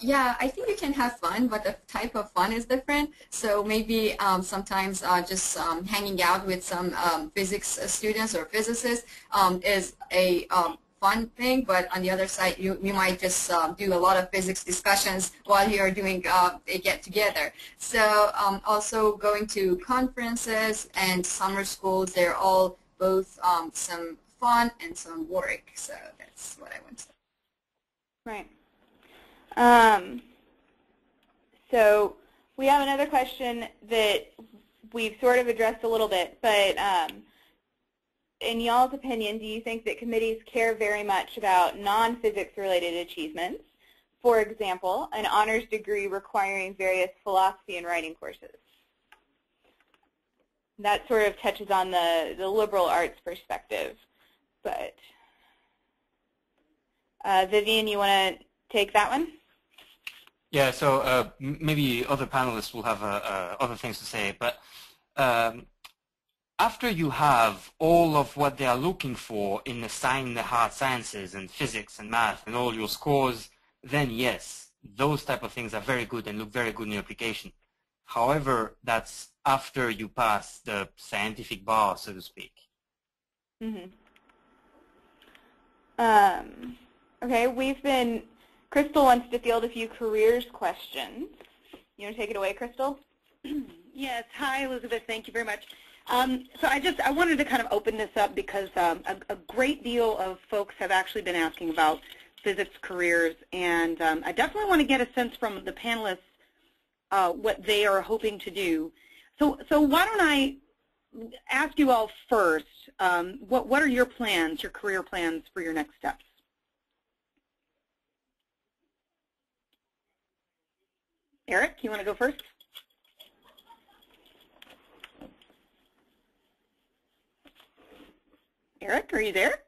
Yeah, I think you can have fun, but the type of fun is different. So maybe um, sometimes uh, just um, hanging out with some um, physics students or physicists um, is a um, fun thing, but on the other side, you, you might just um, do a lot of physics discussions while you're doing uh, a get-together. So um, also going to conferences and summer schools, they're all both um, some fun and some work. So that's what I want to say. Right. Um, so we have another question that we've sort of addressed a little bit, but um, in y'all's opinion, do you think that committees care very much about non-physics related achievements? For example, an honors degree requiring various philosophy and writing courses. That sort of touches on the, the liberal arts perspective, but uh, Vivian, you want to take that one? Yeah, so uh, maybe other panelists will have uh, uh, other things to say, but um, after you have all of what they are looking for in the, science, the hard sciences and physics and math and all your scores, then yes, those type of things are very good and look very good in your application. However, that's after you pass the scientific bar, so to speak. Mm-hmm. Um, okay, we've been... Crystal wants to field a few careers questions. You want to take it away, Crystal? Yes. Hi, Elizabeth. Thank you very much. Um, so I just I wanted to kind of open this up because um, a, a great deal of folks have actually been asking about physics careers, and um, I definitely want to get a sense from the panelists uh, what they are hoping to do. So, so why don't I ask you all first, um, what, what are your plans, your career plans for your next steps? Eric, you want to go first? Eric, are you there?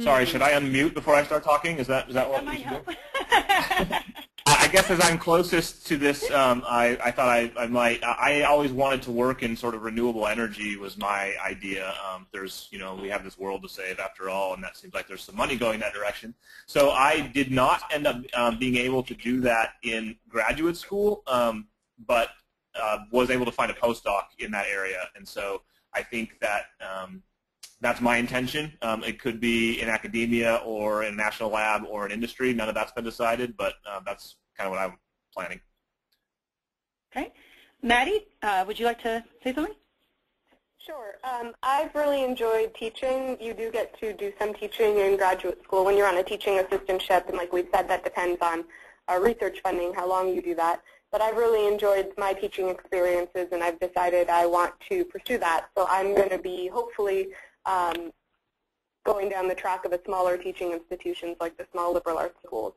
Sorry, should I unmute before I start talking? Is that, is that what we should do? I guess as I'm closest to this, um, I, I thought I, I might. I always wanted to work in sort of renewable energy was my idea. Um, there's, you know, we have this world to save after all, and that seems like there's some money going that direction. So I did not end up um, being able to do that in graduate school, um, but uh, was able to find a postdoc in that area. And so I think that um, that's my intention. Um, it could be in academia or in a national lab or in industry. None of that's been decided, but uh, that's kind of what I'm planning. Okay. Maddie, uh, would you like to say something? Sure. Um, I've really enjoyed teaching. You do get to do some teaching in graduate school when you're on a teaching assistantship, and like we said, that depends on uh, research funding, how long you do that. But I've really enjoyed my teaching experiences, and I've decided I want to pursue that. So I'm going to be hopefully Um, going down the track of a smaller teaching institutions like the small liberal arts schools.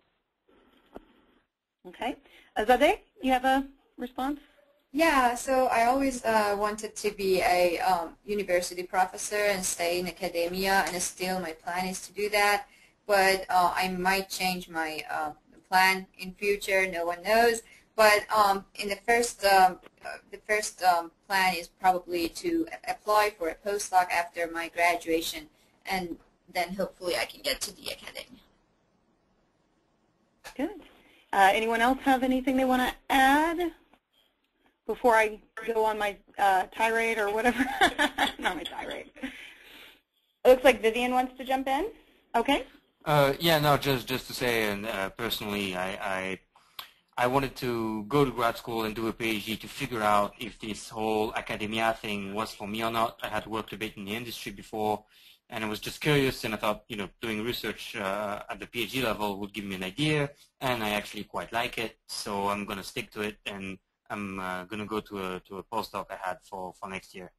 Okay. Azadeh, you have a response? Yeah, so I always uh, wanted to be a um, university professor and stay in academia, and still my plan is to do that, but uh, I might change my uh, plan in future, no one knows. But um, in the first, um, the first um, plan is probably to apply for a postdoc after my graduation, and then hopefully I can get to the academia. Good. Uh, anyone else have anything they want to add before I go on my uh, tirade or whatever? Not my tirade. It looks like Vivian wants to jump in. Okay. Uh, yeah. No. Just just to say, and uh, personally, I. I I wanted to go to grad school and do a PhD to figure out if this whole academia thing was for me or not. I had worked a bit in the industry before, and I was just curious, and I thought, you know, doing research uh, at the PhD level would give me an idea, and I actually quite like it, so I'm going to stick to it, and I'm uh, going to go to a, to a postdoc I had for, for next year,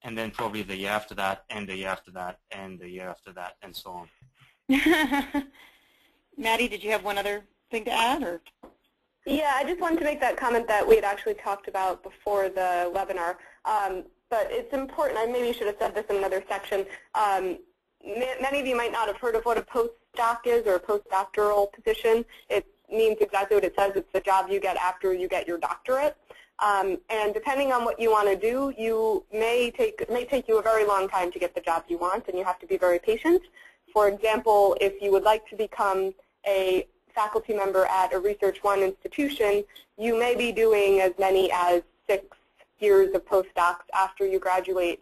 and then probably the year after that, and the year after that, and the year after that, and so on. Maddie, did you have one other thing to add, or? Yeah, I just wanted to make that comment that we had actually talked about before the webinar, um, but it's important, I maybe should have said this in another section, um, many of you might not have heard of what a postdoc is or a postdoctoral position. It means exactly what it says, it's the job you get after you get your doctorate, um, and depending on what you want to do, you may take, it may take you a very long time to get the job you want, and you have to be very patient. For example, if you would like to become a faculty member at a Research One institution, you may be doing as many as six years of postdocs after you graduate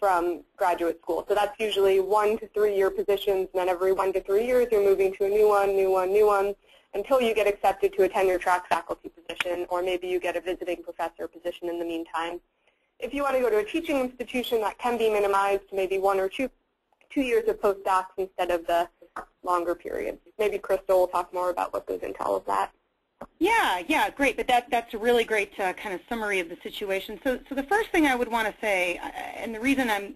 from graduate school. So that's usually one to three year positions, and then every one to three years you're moving to a new one, new one, new one, until you get accepted to a tenure track faculty position, or maybe you get a visiting professor position in the meantime. If you want to go to a teaching institution, that can be minimized to maybe one or two, two years of postdocs instead of the longer periods. Maybe Crystal will talk more about what goes into all of that. Yeah, yeah, great. But that, that's a really great uh, kind of summary of the situation. So, so the first thing I would want to say, and the reason I'm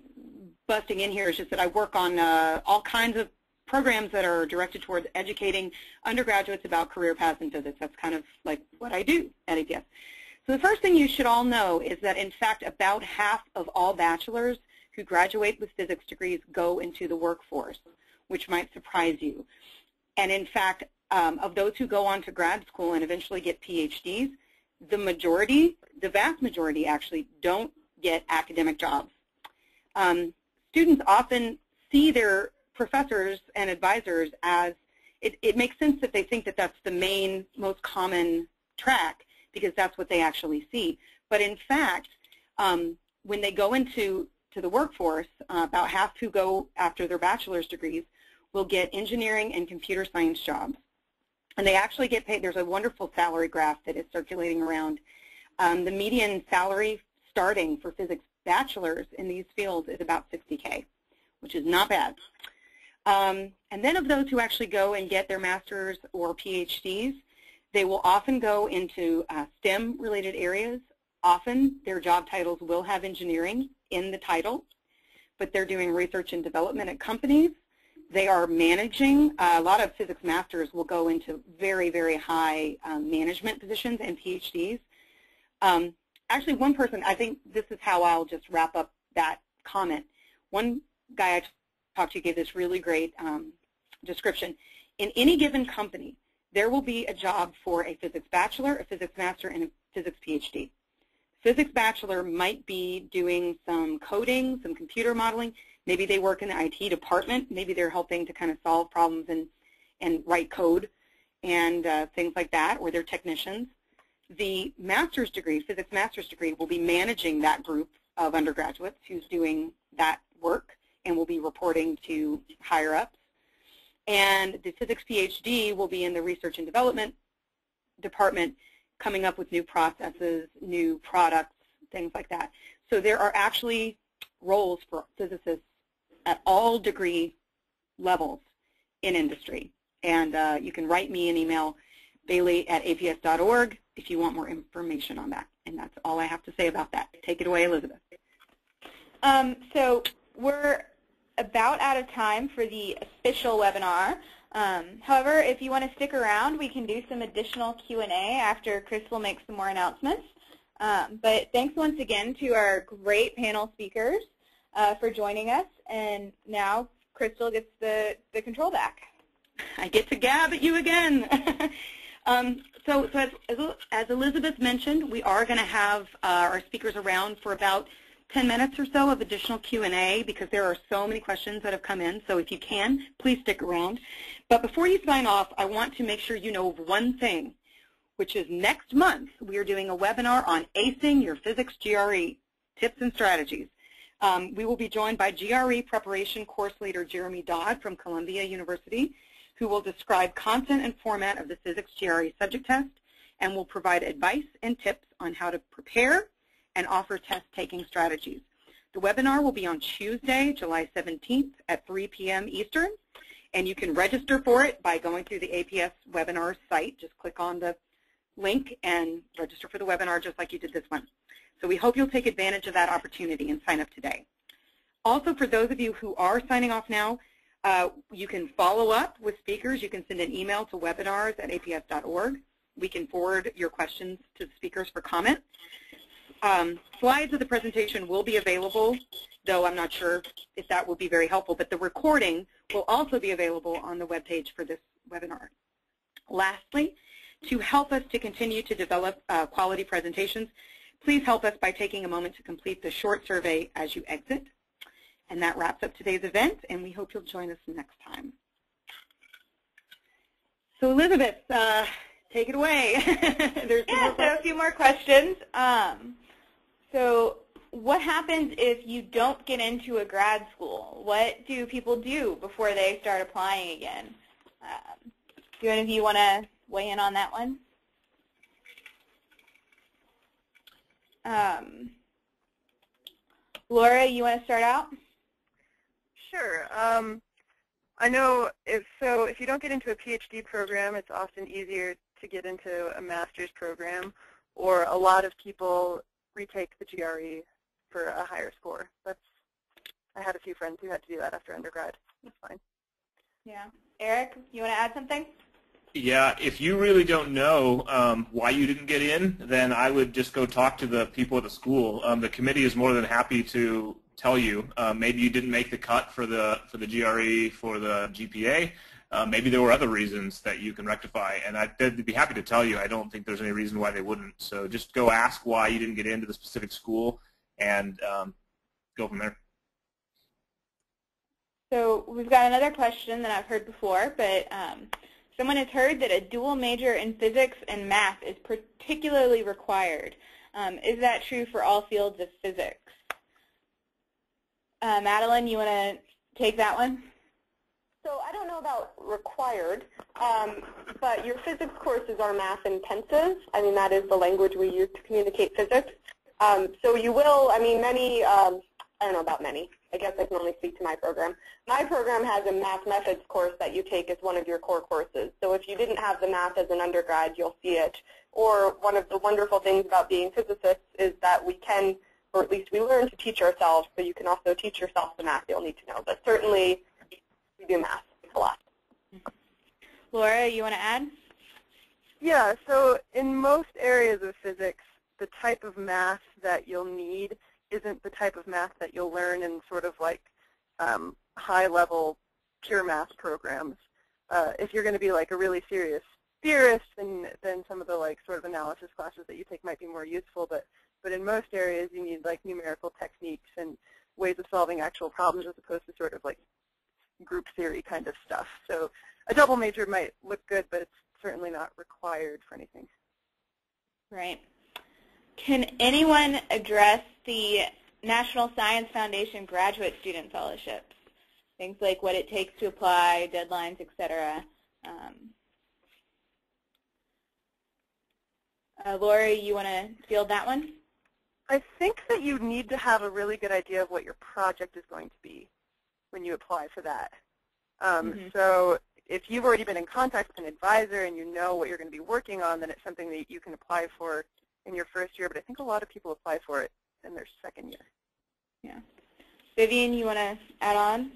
busting in here is just that I work on uh, all kinds of programs that are directed towards educating undergraduates about career paths in physics. That's kind of like what I do at A P S. So the first thing you should all know is that, in fact, about half of all bachelors who graduate with physics degrees go into the workforce, which might surprise you. And in fact, um, of those who go on to grad school and eventually get PhDs, the majority, the vast majority actually, don't get academic jobs. Um, students often see their professors and advisors as, it, it makes sense that they think that that's the main, most common track, because that's what they actually see. But in fact, um, when they go into to the workforce, uh, about half who go after their bachelor's degrees will get engineering and computer science jobs. And they actually get paid. There's a wonderful salary graph that is circulating around. Um, the median salary starting for physics bachelors in these fields is about sixty K, which is not bad. Um, and then of those who actually go and get their master's or PhDs, they will often go into uh, STEM-related areas. Often their job titles will have engineering in the title, but they're doing research and development at companies. They are managing. Uh, a lot of physics masters will go into very, very high um, management positions and PhDs. Um, actually, one person, I think this is how I'll just wrap up that comment. One guy I talked to gave this really great um, description. In any given company, there will be a job for a physics bachelor, a physics master, and a physics PhD. Physics bachelor might be doing some coding, some computer modeling. Maybe they work in the I T department. Maybe they're helping to kind of solve problems and, and write code and uh, things like that, or they're technicians. The master's degree, physics master's degree, will be managing that group of undergraduates who's doing that work and will be reporting to higher-ups. And the physics PhD will be in the research and development department, coming up with new processes, new products, things like that. So there are actually roles for physicists at all degree levels in industry. And uh, you can write me an email, bailey at A P S dot org, if you want more information on that. And that's all I have to say about that. Take it away, Elizabeth. Um, so we're about out of time for the official webinar. Um, however, if you want to stick around, we can do some additional Q and A after Crystal makes some more announcements. Um, but thanks once again to our great panel speakers uh, for joining us. And now Crystal gets the, the control back. I get to gab at you again. um, so so as, as, as Elizabeth mentioned, we are going to have uh, our speakers around for about ten minutes or so of additional Q and A, because there are so many questions that have come in. So if you can, please stick around. But before you sign off, I want to make sure you know one thing, which is next month we are doing a webinar on acing your physics G R E, tips and strategies. Um, we will be joined by G R E preparation course leader Jeremy Dodd from Columbia University, who will describe content and format of the physics G R E subject test and will provide advice and tips on how to prepare and offer test-taking strategies. The webinar will be on Tuesday, July seventeenth at three P M Eastern, and you can register for it by going through the A P S webinar site. Just click on the link and register for the webinar just like you did this one. So we hope you'll take advantage of that opportunity and sign up today. Also, for those of you who are signing off now, uh, you can follow up with speakers. You can send an email to webinars at A P S dot org. We can forward your questions to the speakers for comment. Um, slides of the presentation will be available, though I'm not sure if that will be very helpful, but the recording will also be available on the webpage for this webinar. Lastly, to help us to continue to develop uh, quality presentations, please help us by taking a moment to complete the short survey as you exit. And that wraps up today's event, and we hope you'll join us next time. So Elizabeth, uh, take it away. There's yeah, so a few more questions. Um, So what happens if you don't get into a grad school? What do people do before they start applying again? Um, do any of you want to weigh in on that one? Um, Laura, you want to start out? Sure. Um, I know if so, if you don't get into a PhD program, it's often easier to get into a master's program, or a lot of people retake the G R E for a higher score. That's, I had a few friends who had to do that after undergrad. That's fine. Yeah. Eric, you want to add something? Yeah, if you really don't know um, why you didn't get in, then I would just go talk to the people at the school. Um, the committee is more than happy to tell you. Uh, maybe you didn't make the cut for the, for the G R E, for the G P A. Uh, maybe there were other reasons that you can rectify, and I'd, they'd be happy to tell you. I don't think there's any reason why they wouldn't. So just go ask why you didn't get into the specific school, and um, go from there. So we've got another question that I've heard before, but um, someone has heard that a dual major in physics and math is particularly required. Um, is that true for all fields of physics? Uh, Madeline, you want to take that one? So I don't know about required, um, but your physics courses are math intensive. I mean, that is the language we use to communicate physics. Um, so you will, I mean, many, um, I don't know about many. I guess I can only speak to my program. My program has a math methods course that you take as one of your core courses. So if you didn't have the math as an undergrad, you'll see it. Or one of the wonderful things about being physicists is that we can, or at least we learn to teach ourselves, so you can also teach yourself the math you'll need to know. But certainly, we do math a lot. Laura, you want to add? Yeah, so in most areas of physics, the type of math that you'll need isn't the type of math that you'll learn in sort of like um, high-level pure math programs. Uh, if you're going to be like a really serious theorist, then, then some of the like sort of analysis classes that you take might be more useful. But, but in most areas, you need like numerical techniques and ways of solving actual problems as opposed to sort of like group theory kind of stuff. So a double major might look good, but it's certainly not required for anything. Right. Can anyone address the National Science Foundation graduate student fellowships? Things like what it takes to apply, deadlines, et cetera. Um, uh, Laura, you want to field that one? I think that you need to have a really good idea of what your project is going to be when you apply for that. Um, mm-hmm. So if you've already been in contact with an advisor and you know what you're going to be working on, then it's something that you can apply for in your first year. But I think a lot of people apply for it in their second year. Yeah. Vivian, you want to add on?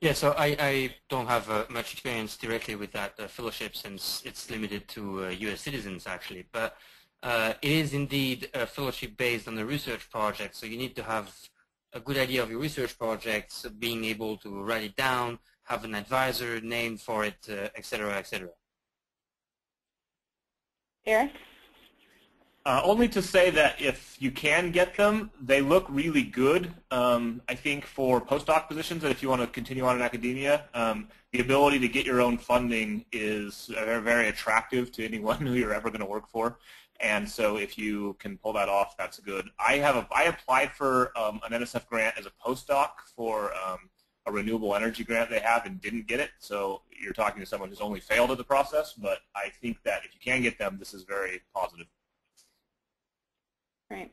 Yeah, so I, I don't have uh, much experience directly with that uh, fellowship, since it's limited to uh, U S citizens, actually. But uh, it is indeed a fellowship based on a research project, so you need to have a good idea of your research project, so being able to write it down, have an advisor, name for it, uh, et cetera, et cetera. Eric? Uh, only to say that if you can get them, they look really good, um, I think, for postdoc positions, and if you want to continue on in academia, um, the ability to get your own funding is uh, very attractive to anyone who you're ever going to work for. And so if you can pull that off, that's good. I have a, I applied for um, an N S F grant as a postdoc for um, a renewable energy grant they have and didn't get it. So you're talking to someone who's only failed at the process, but I think that if you can get them, this is very positive. Right.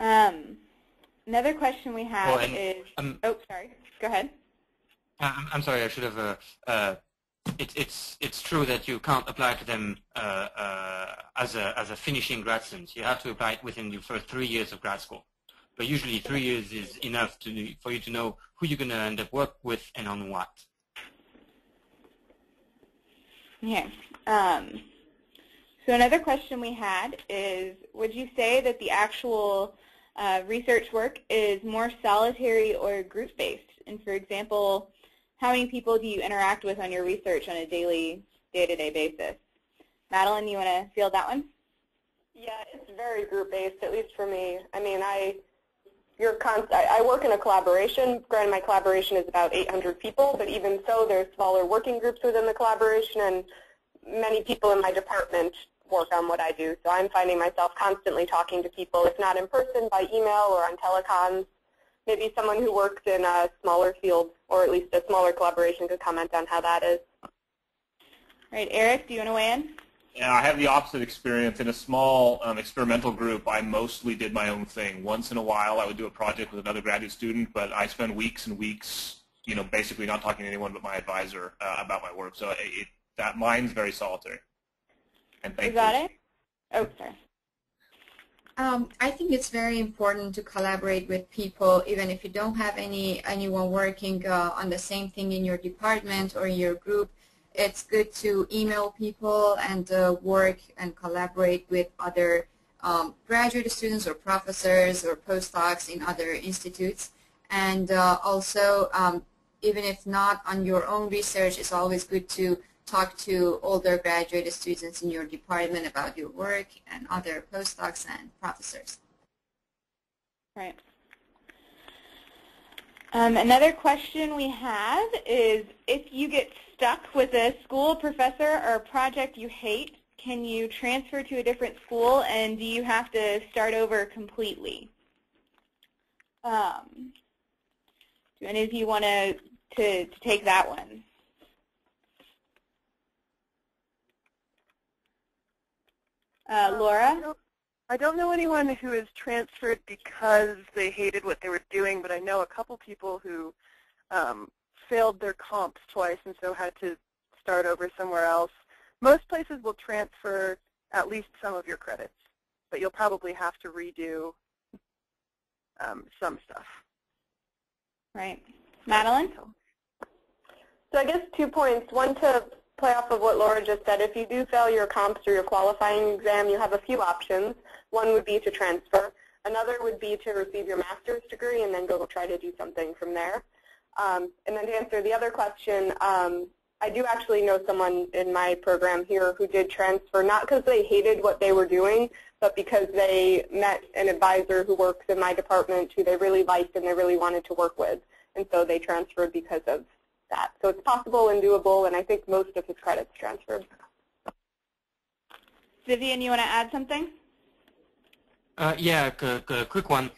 Um, another question we have well, and, is, um, oh, sorry, go ahead. I'm, I'm sorry, I should have, uh, uh, It, it's it's true that you can't apply to them uh, uh, as a as a finishing grad student. You have to apply it within the first three years of grad school. But usually, three years is enough to for you to know who you're going to end up working with and on what. Yeah. Um, so another question we had is: would you say that the actual uh, research work is more solitary or group-based? And for example, how many people do you interact with on your research on a daily, day-to-day basis? Madeline, you want to field that one? Yeah, it's very group-based, at least for me. I mean, I, you're const I work in a collaboration. Granted, my collaboration is about eight hundred people, but even so, there's smaller working groups within the collaboration, and many people in my department work on what I do. So I'm finding myself constantly talking to people, if not in person, by email or on telecons. Maybe someone who works in a smaller field, or at least a smaller collaboration, could comment on how that is. Right, Eric, do you want to weigh in? Yeah, I have the opposite experience. In a small um, experimental group, I mostly did my own thing. Once in a while, I would do a project with another graduate student, but I spend weeks and weeks, you know, basically not talking to anyone but my advisor uh, about my work. So it, it, that mine's very solitary. And thank you. Is that it? Oh, sorry. Um, I think it's very important to collaborate with people, even if you don't have any anyone working uh, on the same thing in your department or in your group. It's good to email people and uh, work and collaborate with other um, graduate students or professors or postdocs in other institutes. And uh, also, um, even if not on your own research, it's always good to talk to older graduate students in your department about your work and other postdocs and professors. Right. Um, another question we have is, if you get stuck with a school, professor, or a project you hate, can you transfer to a different school, and do you have to start over completely? Um, do any of you want to to, to take that one. Uh, Laura? I don't, I don't know anyone who has transferred because they hated what they were doing, but I know a couple people who um, failed their comps twice and so had to start over somewhere else. Most places will transfer at least some of your credits, but you'll probably have to redo um, some stuff. Right. Madeline? So I guess two points. One, to play off of what Laura just said, if you do fail your comps or your qualifying exam, you have a few options. One would be to transfer. Another would be to receive your master's degree and then go try to do something from there. Um, and then to answer the other question, um, I do actually know someone in my program here who did transfer, not because they hated what they were doing, but because they met an advisor who works in my department who they really liked and they really wanted to work with. And so they transferred because of that. So it's possible and doable, and I think most of his credits transferred. Vivian, you want to add something? Uh, yeah, a quick one.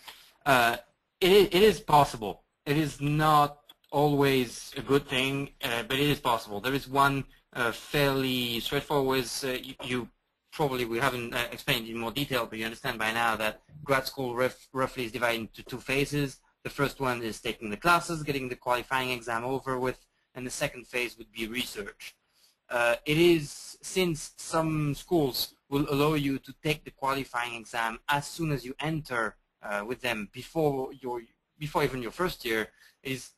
Uh, it, it is possible. It is not always a good thing, uh, but it is possible. There is one uh, fairly straightforward, uh, you, you probably, we haven't uh, explained in more detail, but you understand by now that grad school ref, roughly is divided into two phases. The first one is taking the classes, getting the qualifying exam over with, and the second phase would be research. Uh, it is, since some schools will allow you to take the qualifying exam as soon as you enter uh, with them before your, before even your first year, it is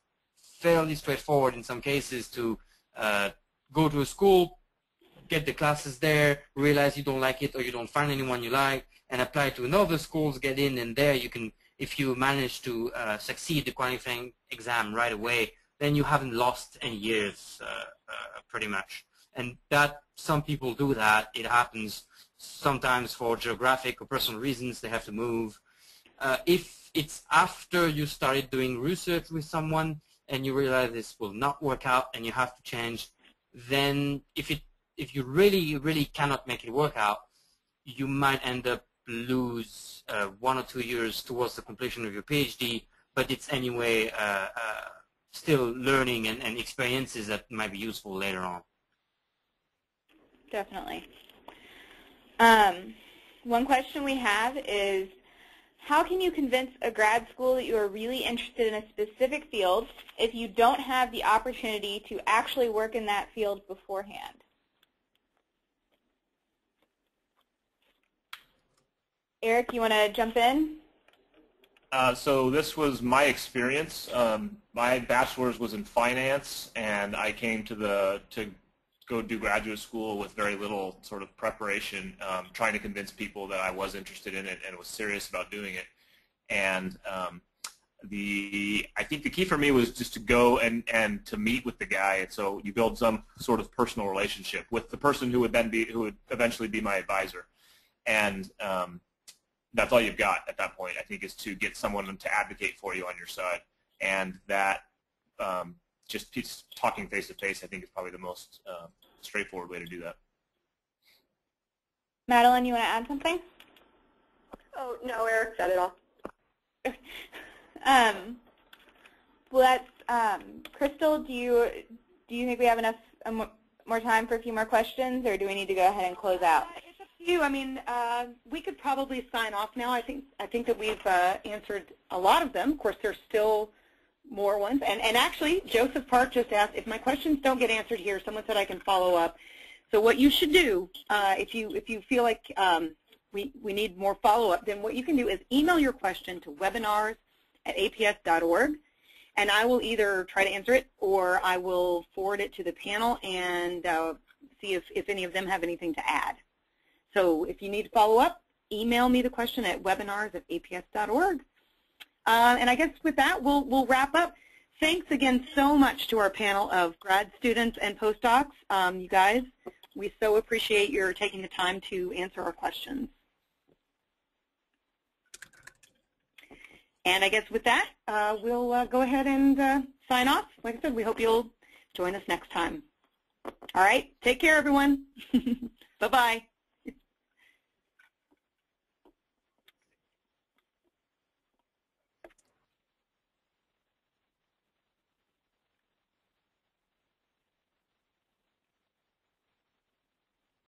fairly straightforward in some cases to uh, go to a school, get the classes there, realize you don't like it or you don't find anyone you like, and apply to another school, get in, and there you can, if you manage to uh, succeed the qualifying exam right away, then you haven't lost any years, uh, uh, pretty much. And that, some people do that. It happens sometimes for geographic or personal reasons. They have to move. Uh, if it's after you started doing research with someone and you realize this will not work out and you have to change, then if it, if you really, really cannot make it work out, you might end up lose uh, one or two years towards the completion of your PhD, but it's anyway uh, uh, still learning and, and experiences that might be useful later on. Definitely. Um, one question we have is, how can you convince a grad school that you are really interested in a specific field if you don't have the opportunity to actually work in that field beforehand? Eric, you want to jump in? Uh, so this was my experience. Um, my bachelor's was in finance, and I came to the to go do graduate school with very little sort of preparation, um, trying to convince people that I was interested in it and was serious about doing it. And um, the I think the key for me was just to go and and to meet with the guy, and so you build some sort of personal relationship with the person who would then be who would eventually be my advisor, and um, that's all you've got at that point, I think, is to get someone to advocate for you on your side. And that, um, just talking face-to-face, I think, is probably the most uh, straightforward way to do that. Madeline, you want to add something? Oh, no, Eric said it all. um, well, that's, um, Crystal, do you, do you think we have enough um, more time for a few more questions, or do we need to go ahead and close out? You, I mean, uh, we could probably sign off now. I think I think that we've uh, answered a lot of them. Of course, there's still more ones. And and actually, Joseph Park just asked if my questions don't get answered here. Someone said I can follow up. So what you should do, uh, if you if you feel like um, we we need more follow up, then what you can do is email your question to webinars at A P S dot org, and I will either try to answer it or I will forward it to the panel and uh, see if if any of them have anything to add. So if you need to follow up, email me the question at webinars at A P S dot org. Uh, and I guess with that, we'll, we'll wrap up. Thanks again so much to our panel of grad students and postdocs. Um, you guys, we so appreciate your taking the time to answer our questions. And I guess with that, uh, we'll uh, go ahead and uh, sign off. Like I said, we hope you'll join us next time. All right, take care, everyone. Bye-bye.